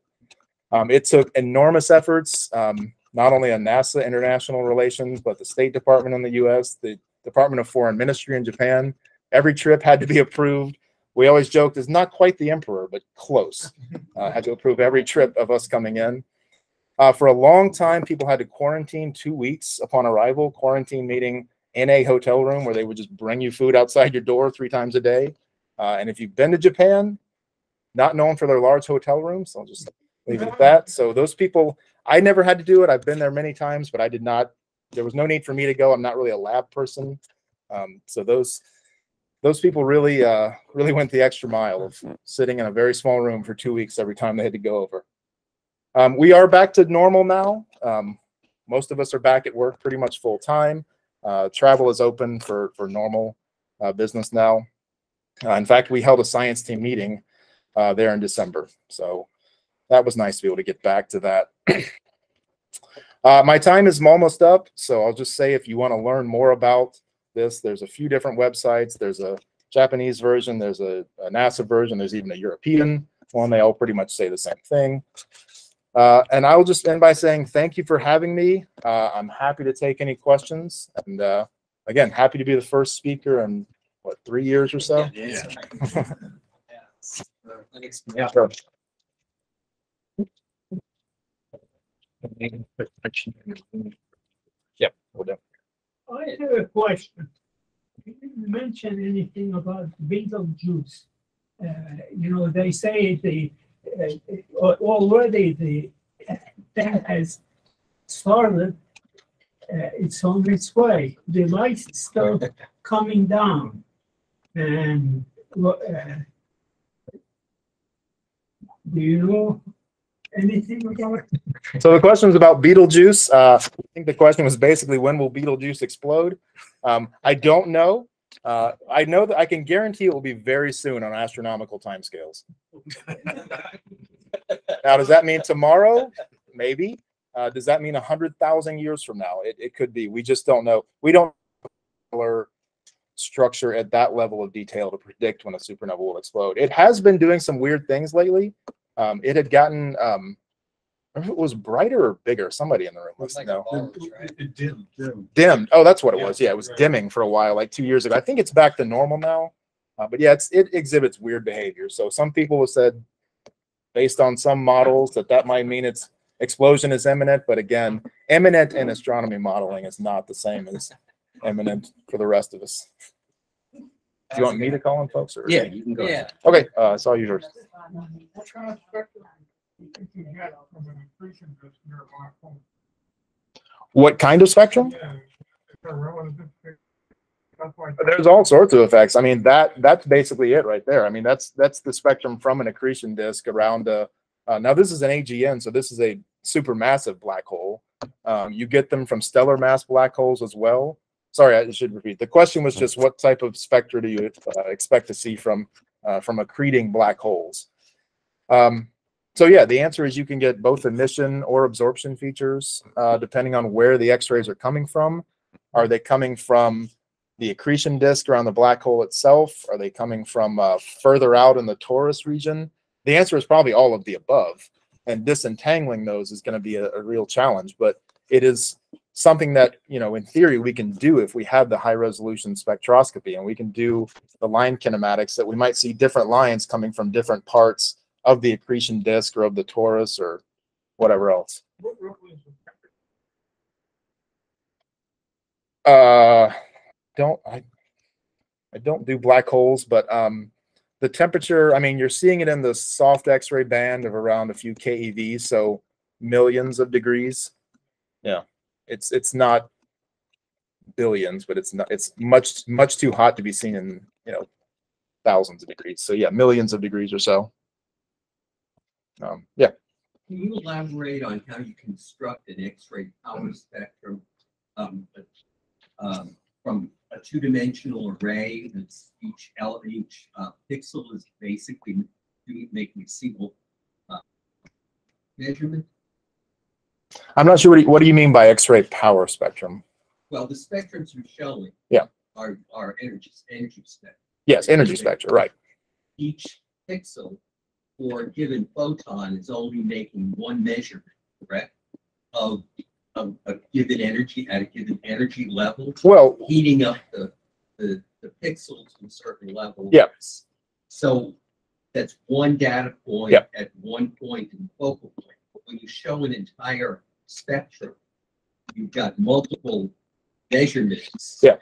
It took enormous efforts, not only on NASA international relations, but the State Department in the US, the Department of Foreign Ministry in Japan. Every trip had to be approved. We always joked, it's not quite the emperor, but close. Had to approve every trip of us coming in. For a long time, people had to quarantine 2 weeks upon arrival, quarantine meaning in a hotel room where they would just bring you food outside your door 3 times a day. And if you've been to Japan, not known for their large hotel rooms, I'll just leave it at that. So those people, I never had to do it. I've been there many times, but I did not. There was no need for me to go. I'm not really a lab person. So those people really, really went the extra mile of sitting in a very small room for 2 weeks every time they had to go over. We are back to normal now. Most of us are back at work pretty much full time. Travel is open for normal business now. In fact, we held a science team meeting there in December. So that was nice to be able to get back to that. My time is almost up. So I'll just say, if you want to learn more about this, there's a few different websites. There's a Japanese version. There's a NASA version. There's even a European one. They all pretty much say the same thing. And I will just end by saying thank you for having me. I'm happy to take any questions. And again, happy to be the first speaker in, what, 3 years or so? Yeah. Yeah. Sure. Yep. We'll do. I have a question. You didn't mention anything about Betelgeuse. They say the already that has started, it's on its way. The lights start coming down, and Do you know anything about it? So the question was about Betelgeuse. I think the question was basically, when will Betelgeuse explode? I don't know. I know that I can guarantee it will be very soon on astronomical timescales. Now, does that mean tomorrow? Maybe. Does that mean 100,000 years from now? It could be. We just don't know. We don't know structure at that level of detail to predict when a supernova will explode. It has been doing some weird things lately. It had gotten, I don't know if it was brighter or bigger. Somebody in the room must know. It dimmed. Oh, that's what it was. Yeah, it was dimming for a while, like 2 years ago. I think it's back to normal now. But yeah, it exhibits weird behavior. So some people have said, based on some models, that might mean its explosion is imminent. But again, imminent in astronomy modeling is not the same as imminent for the rest of us. Do you want me to call in, folks? Or yeah, you can go. Yeah. Okay, it's all yours. What kind of spectrum do you think you get from an accretion disk near a black hole? What kind of spectrum? Yeah, there's all sorts of effects. I mean, that's basically it right there. I mean, that's the spectrum from an accretion disk around a. Now this is an AGN, so this is a supermassive black hole. You get them from stellar mass black holes as well. Sorry, I should repeat. The question was just what type of spectra do you expect to see from accreting black holes? So yeah, the answer is you can get both emission or absorption features depending on where the X-rays are coming from. Are they coming from the accretion disk around the black hole itself? Are they coming from further out in the torus region? The answer is probably all of the above, and disentangling those is going to be a real challenge, but it is something that, you know, in theory we can do if we have the high resolution spectroscopy, and we can do the line kinematics that we might see different lines coming from different parts of the accretion disk or of the torus or whatever else. I don't do black holes, but the temperature, I mean, you're seeing it in the soft X-ray band of around a few keV, so millions of degrees. Yeah. It's not billions, but it's much too hot to be seen in, you know, thousands of degrees. So yeah, millions of degrees or so. Yeah. Can you elaborate on how you construct an X-ray power spectrum from a two-dimensional array that's each pixel is basically making a single measurement? I'm not sure what do you mean by X-ray power spectrum? Well, the spectrums you're showing, yeah, are energy spectra. Yes, energy spectra, right. Each pixel for a given photon is only making one measurement, correct? Of a given energy at a given energy level. Well, heating up the pixels to a certain level. Yes. Yeah. So that's one data point, yeah, at one point in focal point. But when you show an entire spectrum, you've got multiple measurements, yeah,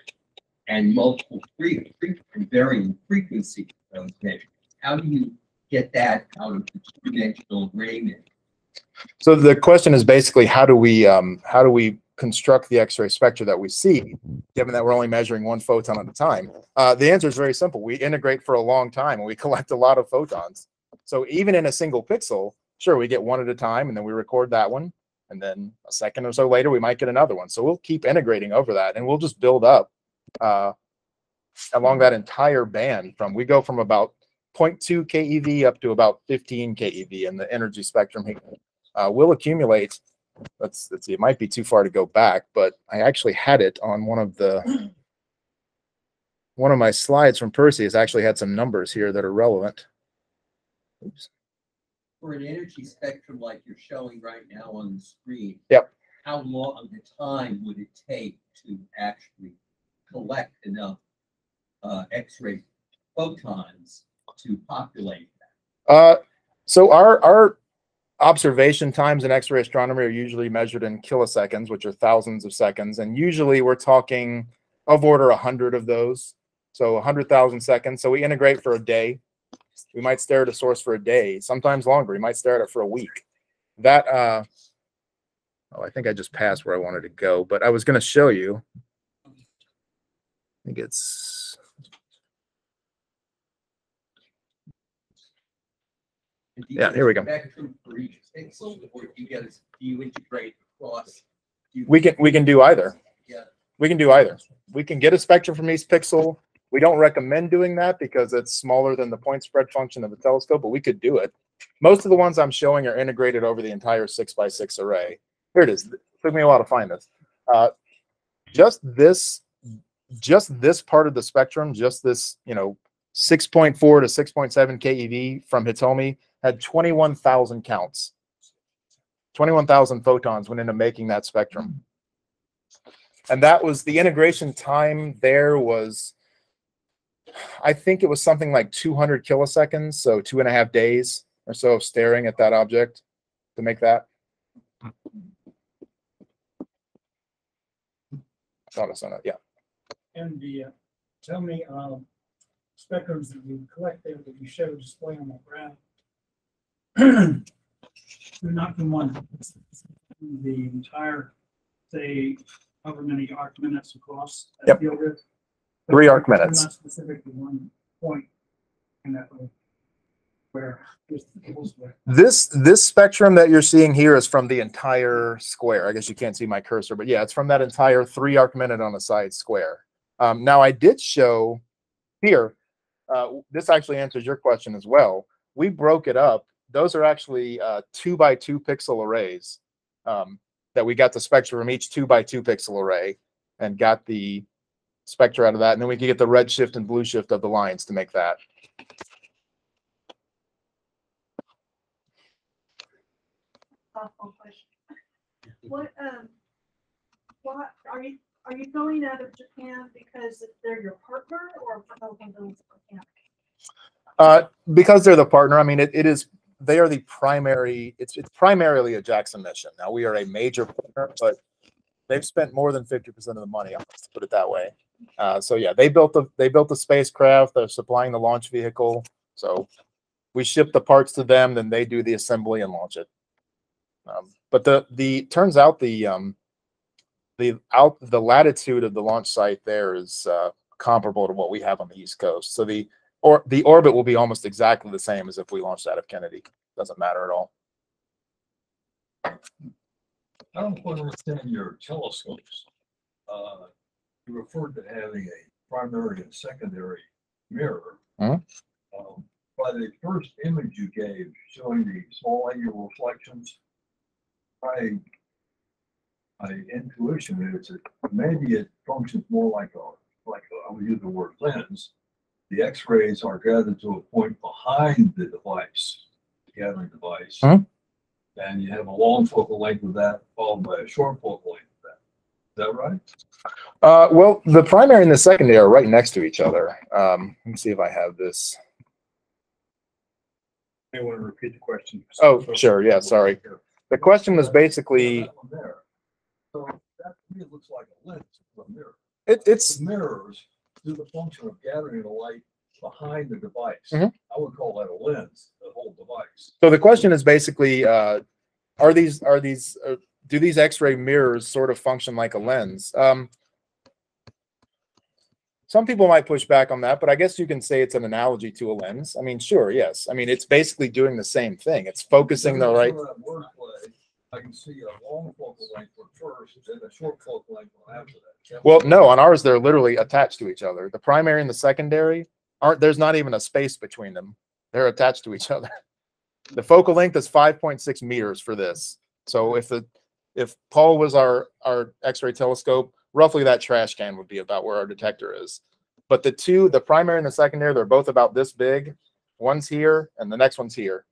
and multiple varying frequency of those measurements. How do you get that out of the two-dimensional arrayment? So the question is basically, how do we construct the X-ray spectra that we see, given that we're only measuring one photon at a time? The answer is very simple. We integrate for a long time, and we collect a lot of photons. So even in a single pixel, sure, we get one at a time, and then we record that one, and then a second or so later, we might get another one. So we'll keep integrating over that, and we'll just build up along that entire band. From we go from about 0.2 keV up to about 15 keV in the energy spectrum here. We'll accumulate, let's see, it might be too far to go back, but I actually had it on one of my slides from Perseus. I actually had some numbers here that are relevant. Oops. For an energy spectrum like you're showing right now on the screen, yep, how long of a time would it take to actually collect enough X-ray photons to populate that? So our observation times in X-ray astronomy are usually measured in kiloseconds, which are thousands of seconds, and usually we're talking of order 100 of those, so 100,000 seconds. So we integrate for a day. We might stare at a source for a day, sometimes longer. We might stare at it for a week. That, oh, I think I just passed where I wanted to go, but I was going to show you. I think it's Yeah, here we go. We can do either. Yeah. We can do either. We can get a spectrum from each pixel. We don't recommend doing that because it's smaller than the point spread function of a telescope, but we could do it. Most of the ones I'm showing are integrated over the entire 6x6 array. Here it is. It took me a while to find this. Just this part of the spectrum, just this, you know, 6.4 to 6.7 keV from Hitomi had 21,000 counts. 21,000 photons went into making that spectrum. And that was the integration time there was, I think it was something like 200 kiloseconds, so 2.5 days or so of staring at that object to make that. Yeah. And the how many spectrums that you collect there that you show display on the ground? Not the one. The entire, say, however many arc minutes across. Yep. Field with, 3 arc minutes. Not specific to one point in that way. Where this spectrum that you're seeing here is from the entire square. I guess you can't see my cursor, but yeah, it's from that entire 3 arc minute on a side square. Now I did show here, this actually answers your question as well. We broke it up. Those are actually 2 by 2 pixel arrays that we got the spectra from each 2 by 2 pixel array and got the spectra out of that. And then we could get the red shift and blue shift of the lines to make that. What are you going out of Japan because they're your partner or because they're the partner? I mean, it is, they are the primary, it's primarily a JAXA mission. Now we are a major partner, but they've spent more than 50% of the money, let's put it that way. So yeah, they built the spacecraft, they're supplying the launch vehicle. So we ship the parts to them, then they do the assembly and launch it. But turns out the latitude of the launch site there is comparable to what we have on the East Coast. So the orbit will be almost exactly the same as if we launched out of Kennedy. Doesn't matter at all. I don't quite understand your telescopes. You referred to having a primary and secondary mirror. Mm-hmm. By the first image you gave showing the small angular reflections, my intuition is that maybe it functions more like a I would use the word lens. The X-rays are gathered to a point behind the device, the gathering device, mm-hmm. and you have a long focal length of that followed by a short focal length of that. Is that right? Well, the primary and the secondary are right next to each other. Let me see if I have this. I want to repeat the question. Oh, sure. Yeah, sorry. The question was basically. So that to me looks like a lens, a mirror. It's mirrors do the function of gathering the light behind the device. Mm-hmm. I would call that a lens, the whole device. So the question is basically, do these X-ray mirrors sort of function like a lens? Some people might push back on that, but I guess you can say it's an analogy to a lens. I mean, sure, yes. I mean, it's basically doing the same thing. It's focusing the right. I can see a long focal length first, and a short focal length after that. Well, no, on ours they're literally attached to each other. The primary and the secondary aren't. There's not even a space between them. They're attached to each other. The focal length is 5.6 meters for this. So if Paul was our X-ray telescope, roughly that trash can would be about where our detector is. But the primary and the secondary, they're both about this big. One's here and the next one's here.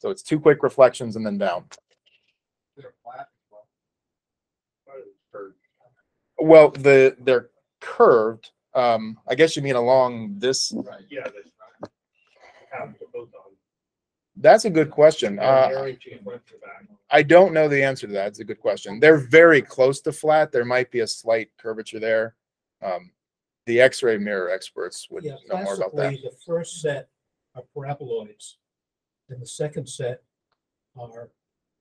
So it's 2 quick reflections and then down. Well, they're curved. I guess you mean along this. Right. Yeah. That's a good question. I don't know the answer to that. It's a good question. They're very close to flat. There might be a slight curvature there. The X-ray mirror experts would know more about that. The first set are paraboloids, and the second set are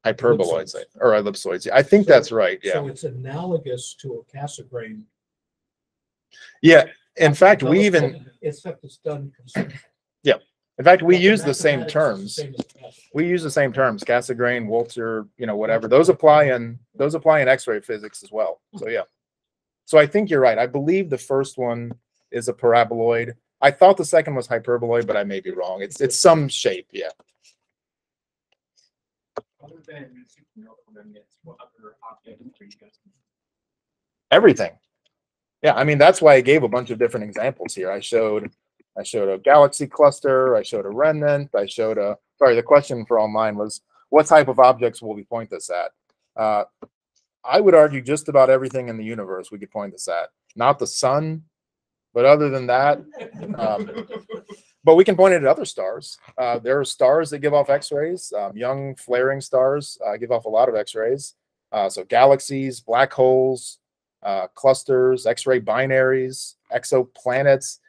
hyperboloids or ellipsoids. Yeah, I think that's right. Yeah. So it's analogous to a Cassegrain. Yeah. In fact, we even except it's done. Yeah. In fact, we use the same terms. we use the same terms, Cassegrain, Wolter, you know, whatever. Those apply in X-ray physics as well. So yeah. So I think you're right. I believe the first one is a paraboloid. I thought the second was hyperboloid, but I may be wrong. It's some shape, yeah. Other than supernovae, what other objects are you guys? Everything. Yeah, I mean that's why I gave a bunch of different examples here. I showed a galaxy cluster, I showed a remnant, I showed a sorry, the question for all mine was what type of objects will we point this at? I would argue just about everything in the universe we could point this at. Not the sun, but other than that, but we can point it at other stars. There are stars that give off X-rays. Young flaring stars give off a lot of X-rays. So galaxies, black holes, clusters, X-ray binaries, exoplanets.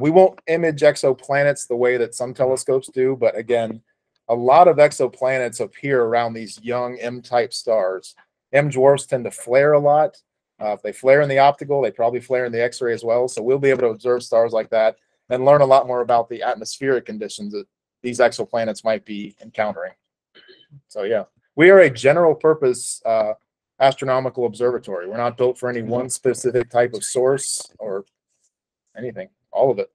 We won't image exoplanets the way that some telescopes do, but again, a lot of exoplanets appear around these young M-type stars. M dwarfs tend to flare a lot. If they flare in the optical, they probably flare in the X-ray as well. So we'll be able to observe stars like that and learn a lot more about the atmospheric conditions that these exoplanets might be encountering. So yeah, we are a general purpose astronomical observatory. We're not built for any one specific type of source or anything, all of it.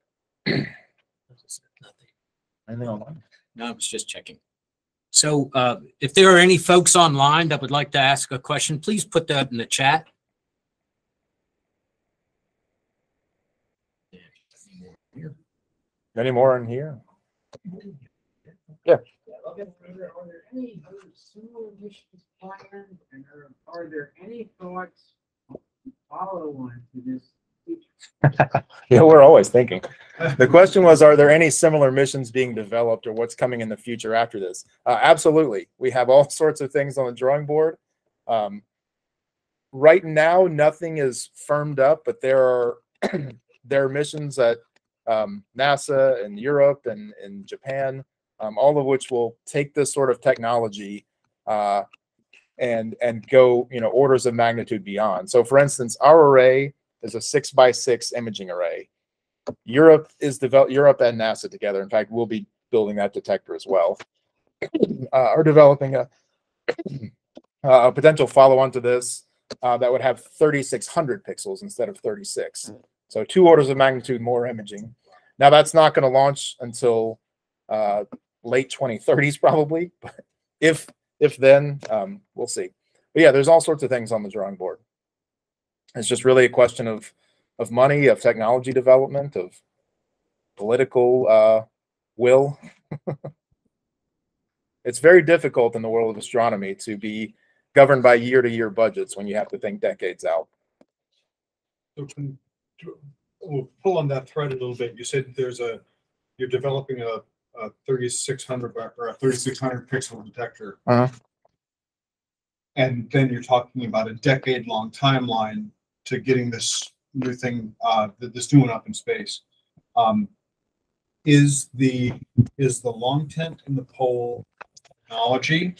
Anything online? No, I was just checking. So if there are any folks online that would like to ask a question, please put that in the chat. Any more in here? Yeah. Are there any other similar missions planned, and are there any thoughts follow-on to this? Yeah, we're always thinking. The question was, are there any similar missions being developed or what's coming in the future after this? Absolutely. We have all sorts of things on the drawing board. Right now, nothing is firmed up, but there are missions at NASA and Europe and in Japan, all of which will take this sort of technology and go, you know, orders of magnitude beyond. So for instance, our array is a 6x6 imaging array. Europe and NASA together, in fact, we'll be building that detector as well, are developing a potential follow-on to this that would have 3,600 pixels instead of 36. So 2 orders of magnitude more imaging. Now that's not going to launch until late 2030s probably, but if then, we'll see. But yeah, there's all sorts of things on the drawing board. It's just really a question of money, of technology development, of political will. It's very difficult in the world of astronomy to be governed by year-to-year budgets when you have to think decades out. So we'll pull on that thread a little bit. You said you're developing a 3,600 or a 3,600 pixel detector. Uh-huh. And then you're talking about a decade-long timeline to getting this new thing, this new one up in space. Is the long tent in the pole technology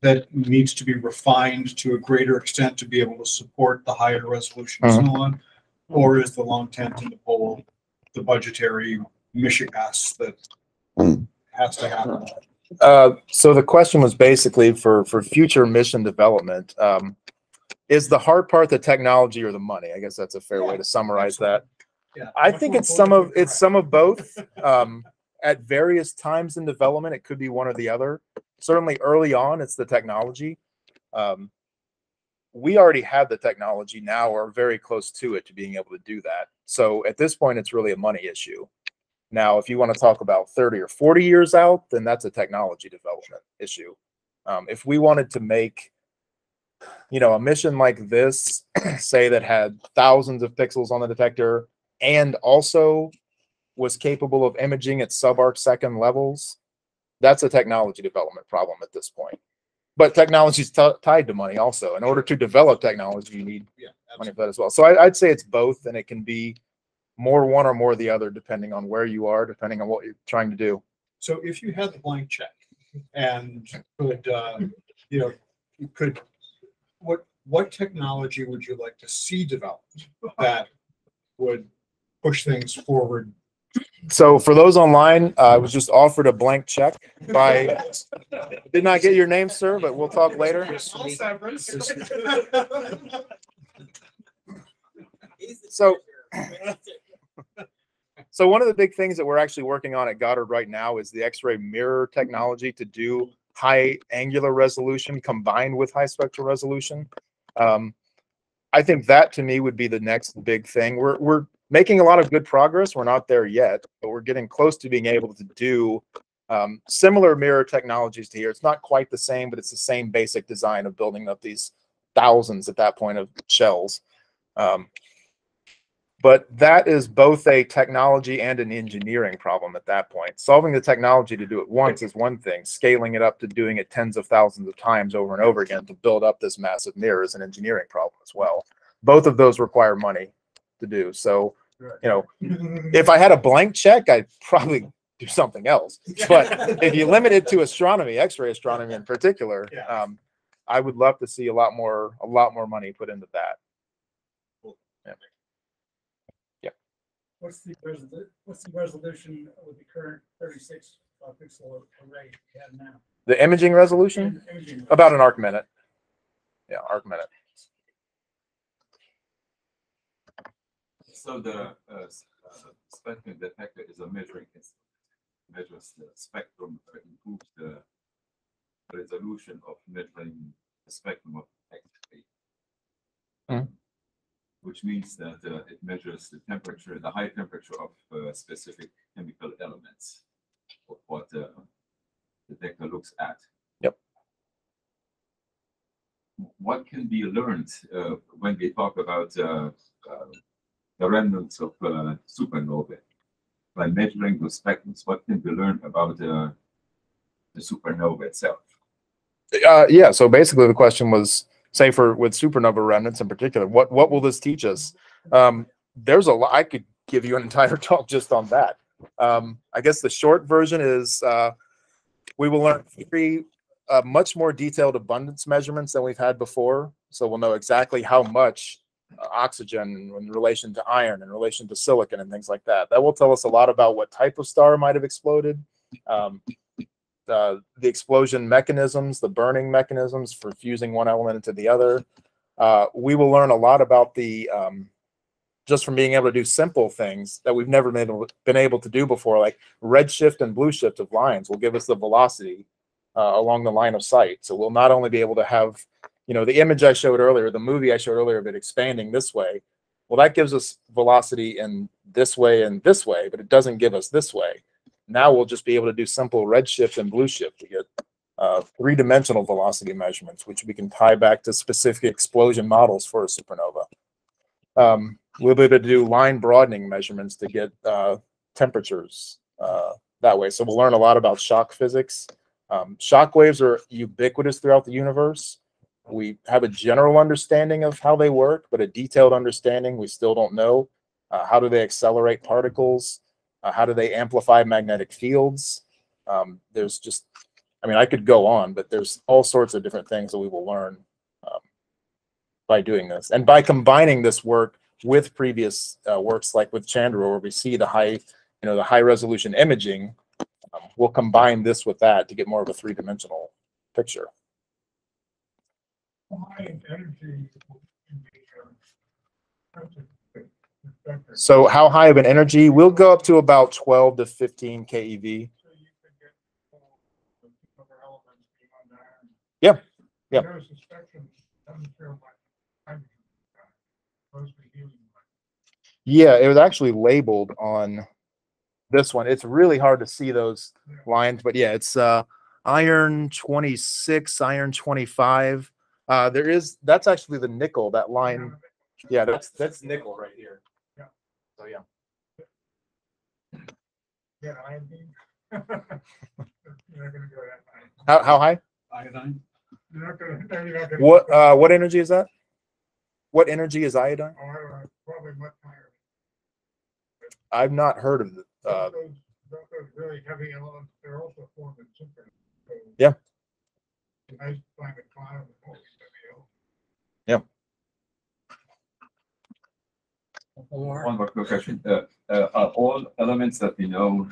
that needs to be refined to a greater extent to be able to support the higher resolution and so on, or is the long tent in the pole the budgetary mishigas that has to happen? So the question was basically for future mission development, is the hard part the technology or the money? I guess that's a fair way to summarize that. Yeah. I think it's some of both. At various times in development, it could be one or the other. Certainly early on, it's the technology. We already have the technology now or very close to it to being able to do that. So at this point, it's really a money issue. Now, if you want to talk about 30 or 40 years out, then that's a technology development issue. If we wanted to make, you know, a mission like this, say that had thousands of pixels on the detector and also was capable of imaging at sub-arc-second levels, that's a technology development problem at this point. But technology is tied to money also. In order to develop technology, you need money for that as well. So I'd say it's both, and it can be more one or more the other, depending on where you are, depending on what you're trying to do. So if you had the blank check and could, you know, what technology would you like to see developed that would push things forward So for those online, I was just offered a blank check by, did not get your name, sir, but we'll talk later. So one of the big things that we're actually working on at Goddard right now is the X-ray mirror technology to do high angular resolution combined with high spectral resolution. I think that to me would be the next big thing. We're making a lot of good progress. We're not there yet, but we're getting close to being able to do similar mirror technologies to here. It's not quite the same, but it's the same basic design of building up these thousands at that point of shells. But that is both a technology and an engineering problem at that point. Solving the technology to do it once is one thing. Scaling it up to doing it tens of thousands of times over and over again to build up this massive mirror is an engineering problem as well. Both of those require money to do. So, you know, if I had a blank check, I'd probably do something else. But if you limit it to astronomy, X-ray astronomy in particular, I would love to see a lot more money put into that. Yeah. What's the resolution with the current 36 pixel array we have now? The imaging resolution? The imaging. About an arc minute. Yeah, arc minute. So the spectrum detector is a measuring instrument. It measures the spectrum, improves the resolution of measuring the spectrum of X-ray. Which means that it measures the temperature, the high temperature of specific chemical elements of what the detector looks at. Yep. What can be learned when we talk about the remnants of supernovae? By measuring those spectrums, what can be learned about the supernova itself? Yeah, so basically the question was, say with supernova remnants in particular, what will this teach us? There's a lot. I could give you an entire talk just on that. I guess the short version is we will learn three much more detailed abundance measurements than we've had before. So we'll know exactly how much oxygen in relation to iron, in relation to silicon and things like that. That will tell us a lot about what type of star might have exploded. The explosion mechanisms, the burning mechanisms for fusing one element into the other. We will learn a lot about the, just from being able to do simple things that we've never been able to do before, like redshift and blue shift of lines will give us the velocity along the line of sight. So we'll not only be able to have, you know, the image I showed earlier, the movie I showed earlier of it expanding this way. Well, that gives us velocity in this way and this way, but it doesn't give us this way. Now we'll just be able to do simple redshift and blue shift to get three-dimensional velocity measurements, which we can tie back to specific explosion models for a supernova. We'll be able to do line broadening measurements to get temperatures that way. So we'll learn a lot about shock physics. Shock waves are ubiquitous throughout the universe. We have a general understanding of how they work, but a detailed understanding we still don't know. How do they accelerate particles? How do they amplify magnetic fields? There's just, I mean, I could go on, but there's all sorts of different things that we will learn by doing this. And by combining this work with previous works like with Chandra, where we see the high, the high resolution imaging, we'll combine this with that to get more of a three-dimensional picture. So how high of an energy? We'll go up to about 12 to 15 keV. Yeah, yeah. Yeah, it was actually labeled on this one. It's really hard to see those lines, but yeah, it's iron 26, iron 25. There is, that's actually the nickel, that line. Yeah, that's nickel right here. So yeah. Yeah, iodine. You're not gonna go that high. How high? Iodine. You're not gonna what energy is that? What energy is iodine? Oh, probably much higher. I've not heard of the those really heavy elements, they're also formed in super. So yeah. Nice climate cloud and all stuff. Yeah. One more question. are all elements that we know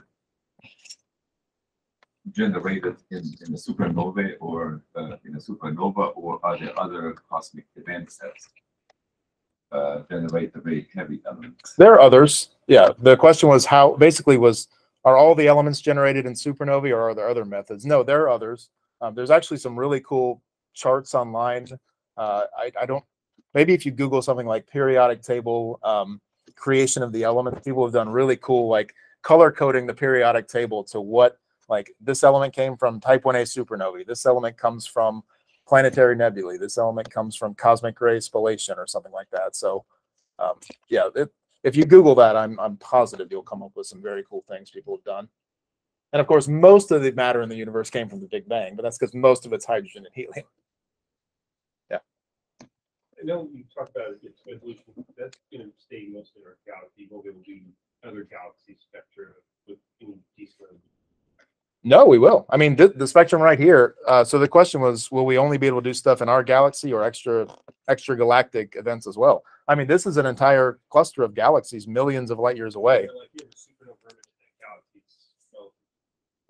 generated in a supernovae or in a supernova, or are there other cosmic events that generate the very heavy elements? There are others. Yeah. The question was how, basically was, are all the elements generated in supernovae, or are there other methods? No, there are others. There's actually some really cool charts online. I don't, maybe if you Google something like periodic table creation of the elements, people have done really cool, like color coding the periodic table to what, like this element came from type 1A supernovae, this element comes from planetary nebulae, this element comes from cosmic ray spallation or something like that. So yeah, if you Google that, I'm positive you'll come up with some very cool things people have done. And of course, most of the matter in the universe came from the Big Bang, but that's because most of it's hydrogen and helium. Yeah. I know you talked about its resolution. That's going to stay mostly in our galaxy. We'll be able to do other galaxy spectra with any decent. No, we will. I mean, the spectrum right here. So the question was, will we only be able to do stuff in our galaxy or extra galactic events as well? I mean, this is an entire cluster of galaxies, millions of light years away. Yeah, like,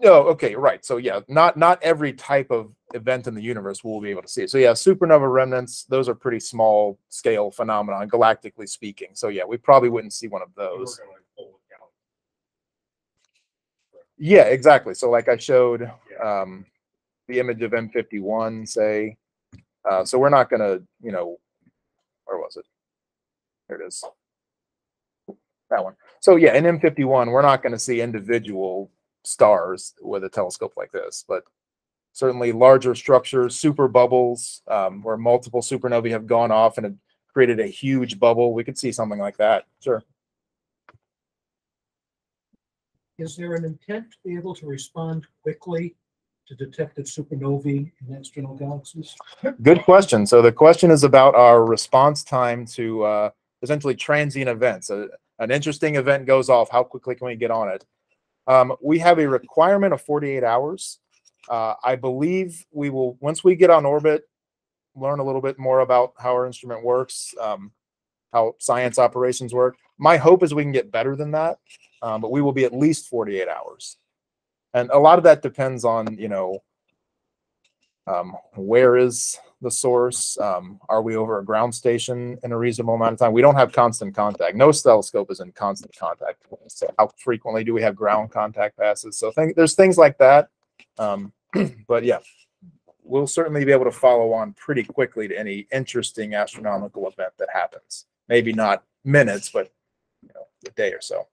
no, okay, right. So yeah, not every type of event in the universe will be able to see it. So yeah, supernova remnants, those are pretty small scale phenomenon, galactically speaking. So yeah, we probably wouldn't see one of those. Gonna, like, full of galaxies. Yeah, exactly. So like I showed the image of M51, say. So we're not gonna, you know, where was it? There it is. That one. So yeah, in M51, we're not gonna see individual stars with a telescope like this, but certainly larger structures, super bubbles, where multiple supernovae have gone off and have created a huge bubble. We could see something like that. Sure. Is there an intent to be able to respond quickly to detected supernovae in external galaxies? Good question. So the question is about our response time to essentially transient events. An interesting event goes off. How quickly can we get on it? We have a requirement of 48 hours. I believe we will, once we get on orbit, learn a little bit more about how our instrument works, how science operations work. My hope is we can get better than that, but we will be at least 48 hours. And a lot of that depends on, you know, where is the source? Are we over a ground station in a reasonable amount of time? We don't have constant contact. No telescope is in constant contact. So how frequently do we have ground contact passes? So there's things like that. But yeah, we'll certainly be able to follow on pretty quickly to any interesting astronomical event that happens. Maybe not minutes, but you know, a day or so.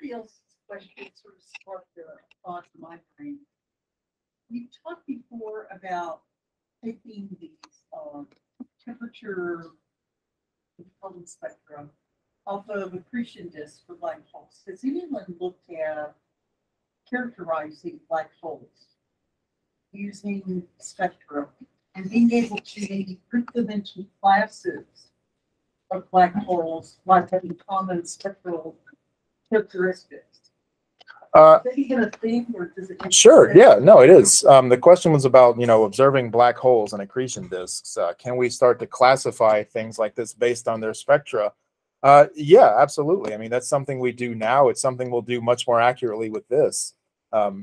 Field's question sort of sparked a thought in my brain. You talked before about taking these temperature spectrum off of accretion disks for black holes. Has anyone looked at characterizing black holes using spectrum and being able to maybe group them into classes of black holes, like having common spectral characteristics? Sure. Yeah. No, it is. The question was about, you know, observing black holes and accretion disks. Can we start to classify things like this based on their spectra? Yeah, absolutely. I mean, that's something we do now. It's something we'll do much more accurately with this. You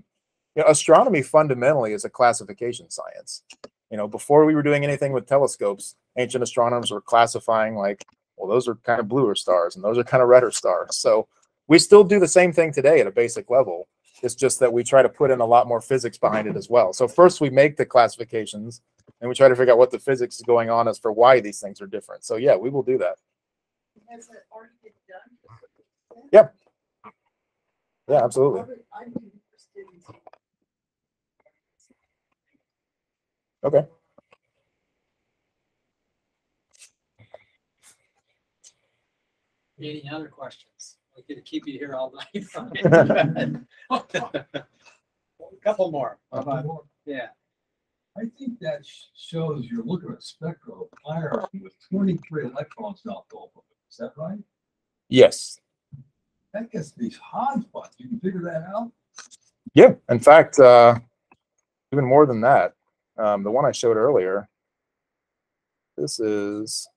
know, astronomy fundamentally is a classification science. You know, before we were doing anything with telescopes, ancient astronomers were classifying like, well, those are kind of bluer stars and those are kind of redder stars. So we still do the same thing today at a basic level. It's just that we try to put in a lot more physics behind it as well. So first we make the classifications and we try to figure out what the physics is going on as for why these things are different. So yeah, we will do that. Has that already been done? Yeah. Yeah, absolutely. Okay. Any other questions? We could keep you here all night. A couple more. Yeah. I think that shows you're looking at spectral hierarchy with 23 electrons knocked off of it. Is that right? Yes. That gets these hotspots. You can figure that out? Yeah. In fact, even more than that, the one I showed earlier, this is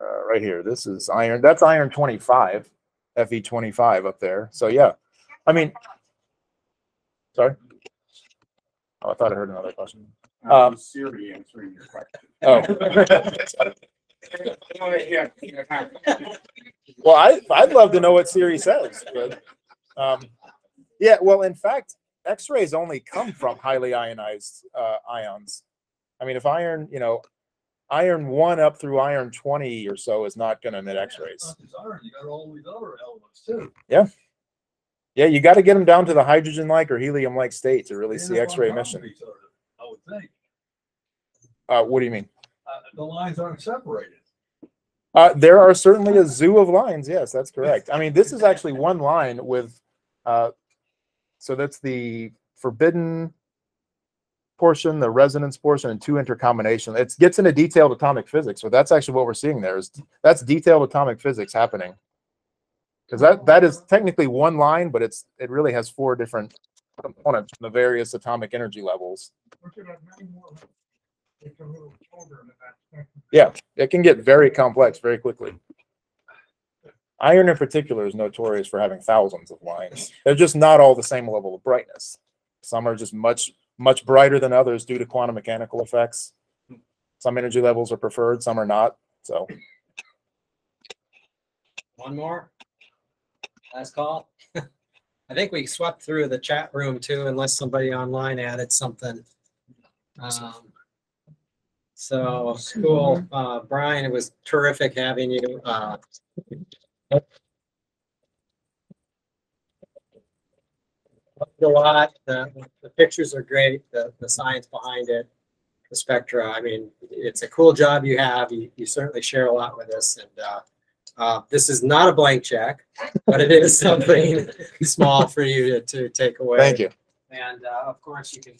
right here. This is iron. That's iron 25, Fe25 up there. So yeah, I mean, sorry. Oh, I thought I heard another question. Siri answering your question. Oh. Well, I'd love to know what Siri says, but yeah, well, in fact, X-rays only come from highly ionized ions. I mean, if iron, you know, iron 1 up through iron 20 or so is not going to emit X-rays. You got all these other elements too. Yeah. Yeah, you got to get them down to the hydrogen-like or helium-like state to really see X-ray emission. I would think. What do you mean? The lines aren't separated. There are certainly a zoo of lines. Yes, that's correct. I mean, this is actually one line with, so that's the forbidden portion, the resonance portion, and 2 intercombination. It gets into detailed atomic physics. So that's actually what we're seeing there. Is that's detailed atomic physics happening. Because that is technically one line, but it really has 4 different components from the various atomic energy levels. Yeah, it can get very complex very quickly. Iron in particular is notorious for having thousands of lines. They're just not all the same level of brightness. Some are just much, much brighter than others due to quantum mechanical effects. Some energy levels are preferred, some are not. So, one more. Last call. I think we swept through the chat room too, unless somebody online added something. So cool, Brian. It was terrific having you. A lot. The pictures are great. The science behind it, the spectra. I mean, it's a cool job you have. You certainly share a lot with us, and this is not a blank check, but it is something small for you to take away. Thank you. And of course, you can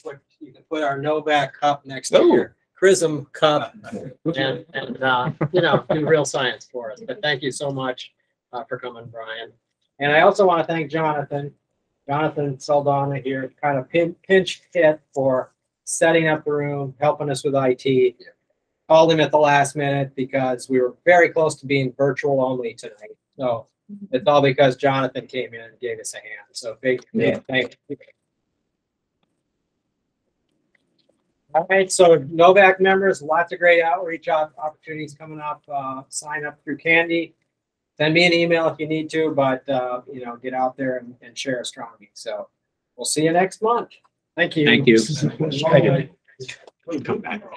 put our Novak Cup next year. XRISM Cup, and you know, do real science for us. But thank you so much for coming, Brian. And I also want to thank Jonathan Saldana here, kind of pinch hit for setting up the room, helping us with IT. Called him at the last minute because we were very close to being virtual only tonight. So it's all because Jonathan came in and gave us a hand. So big thank you. All right, so Novak members, lots of great outreach opportunities coming up. Sign up through Candy. Send me an email if you need to, but you know, get out there and share astronomy. So we'll see you next month. Thank you. Thank you. Thank you. Come back.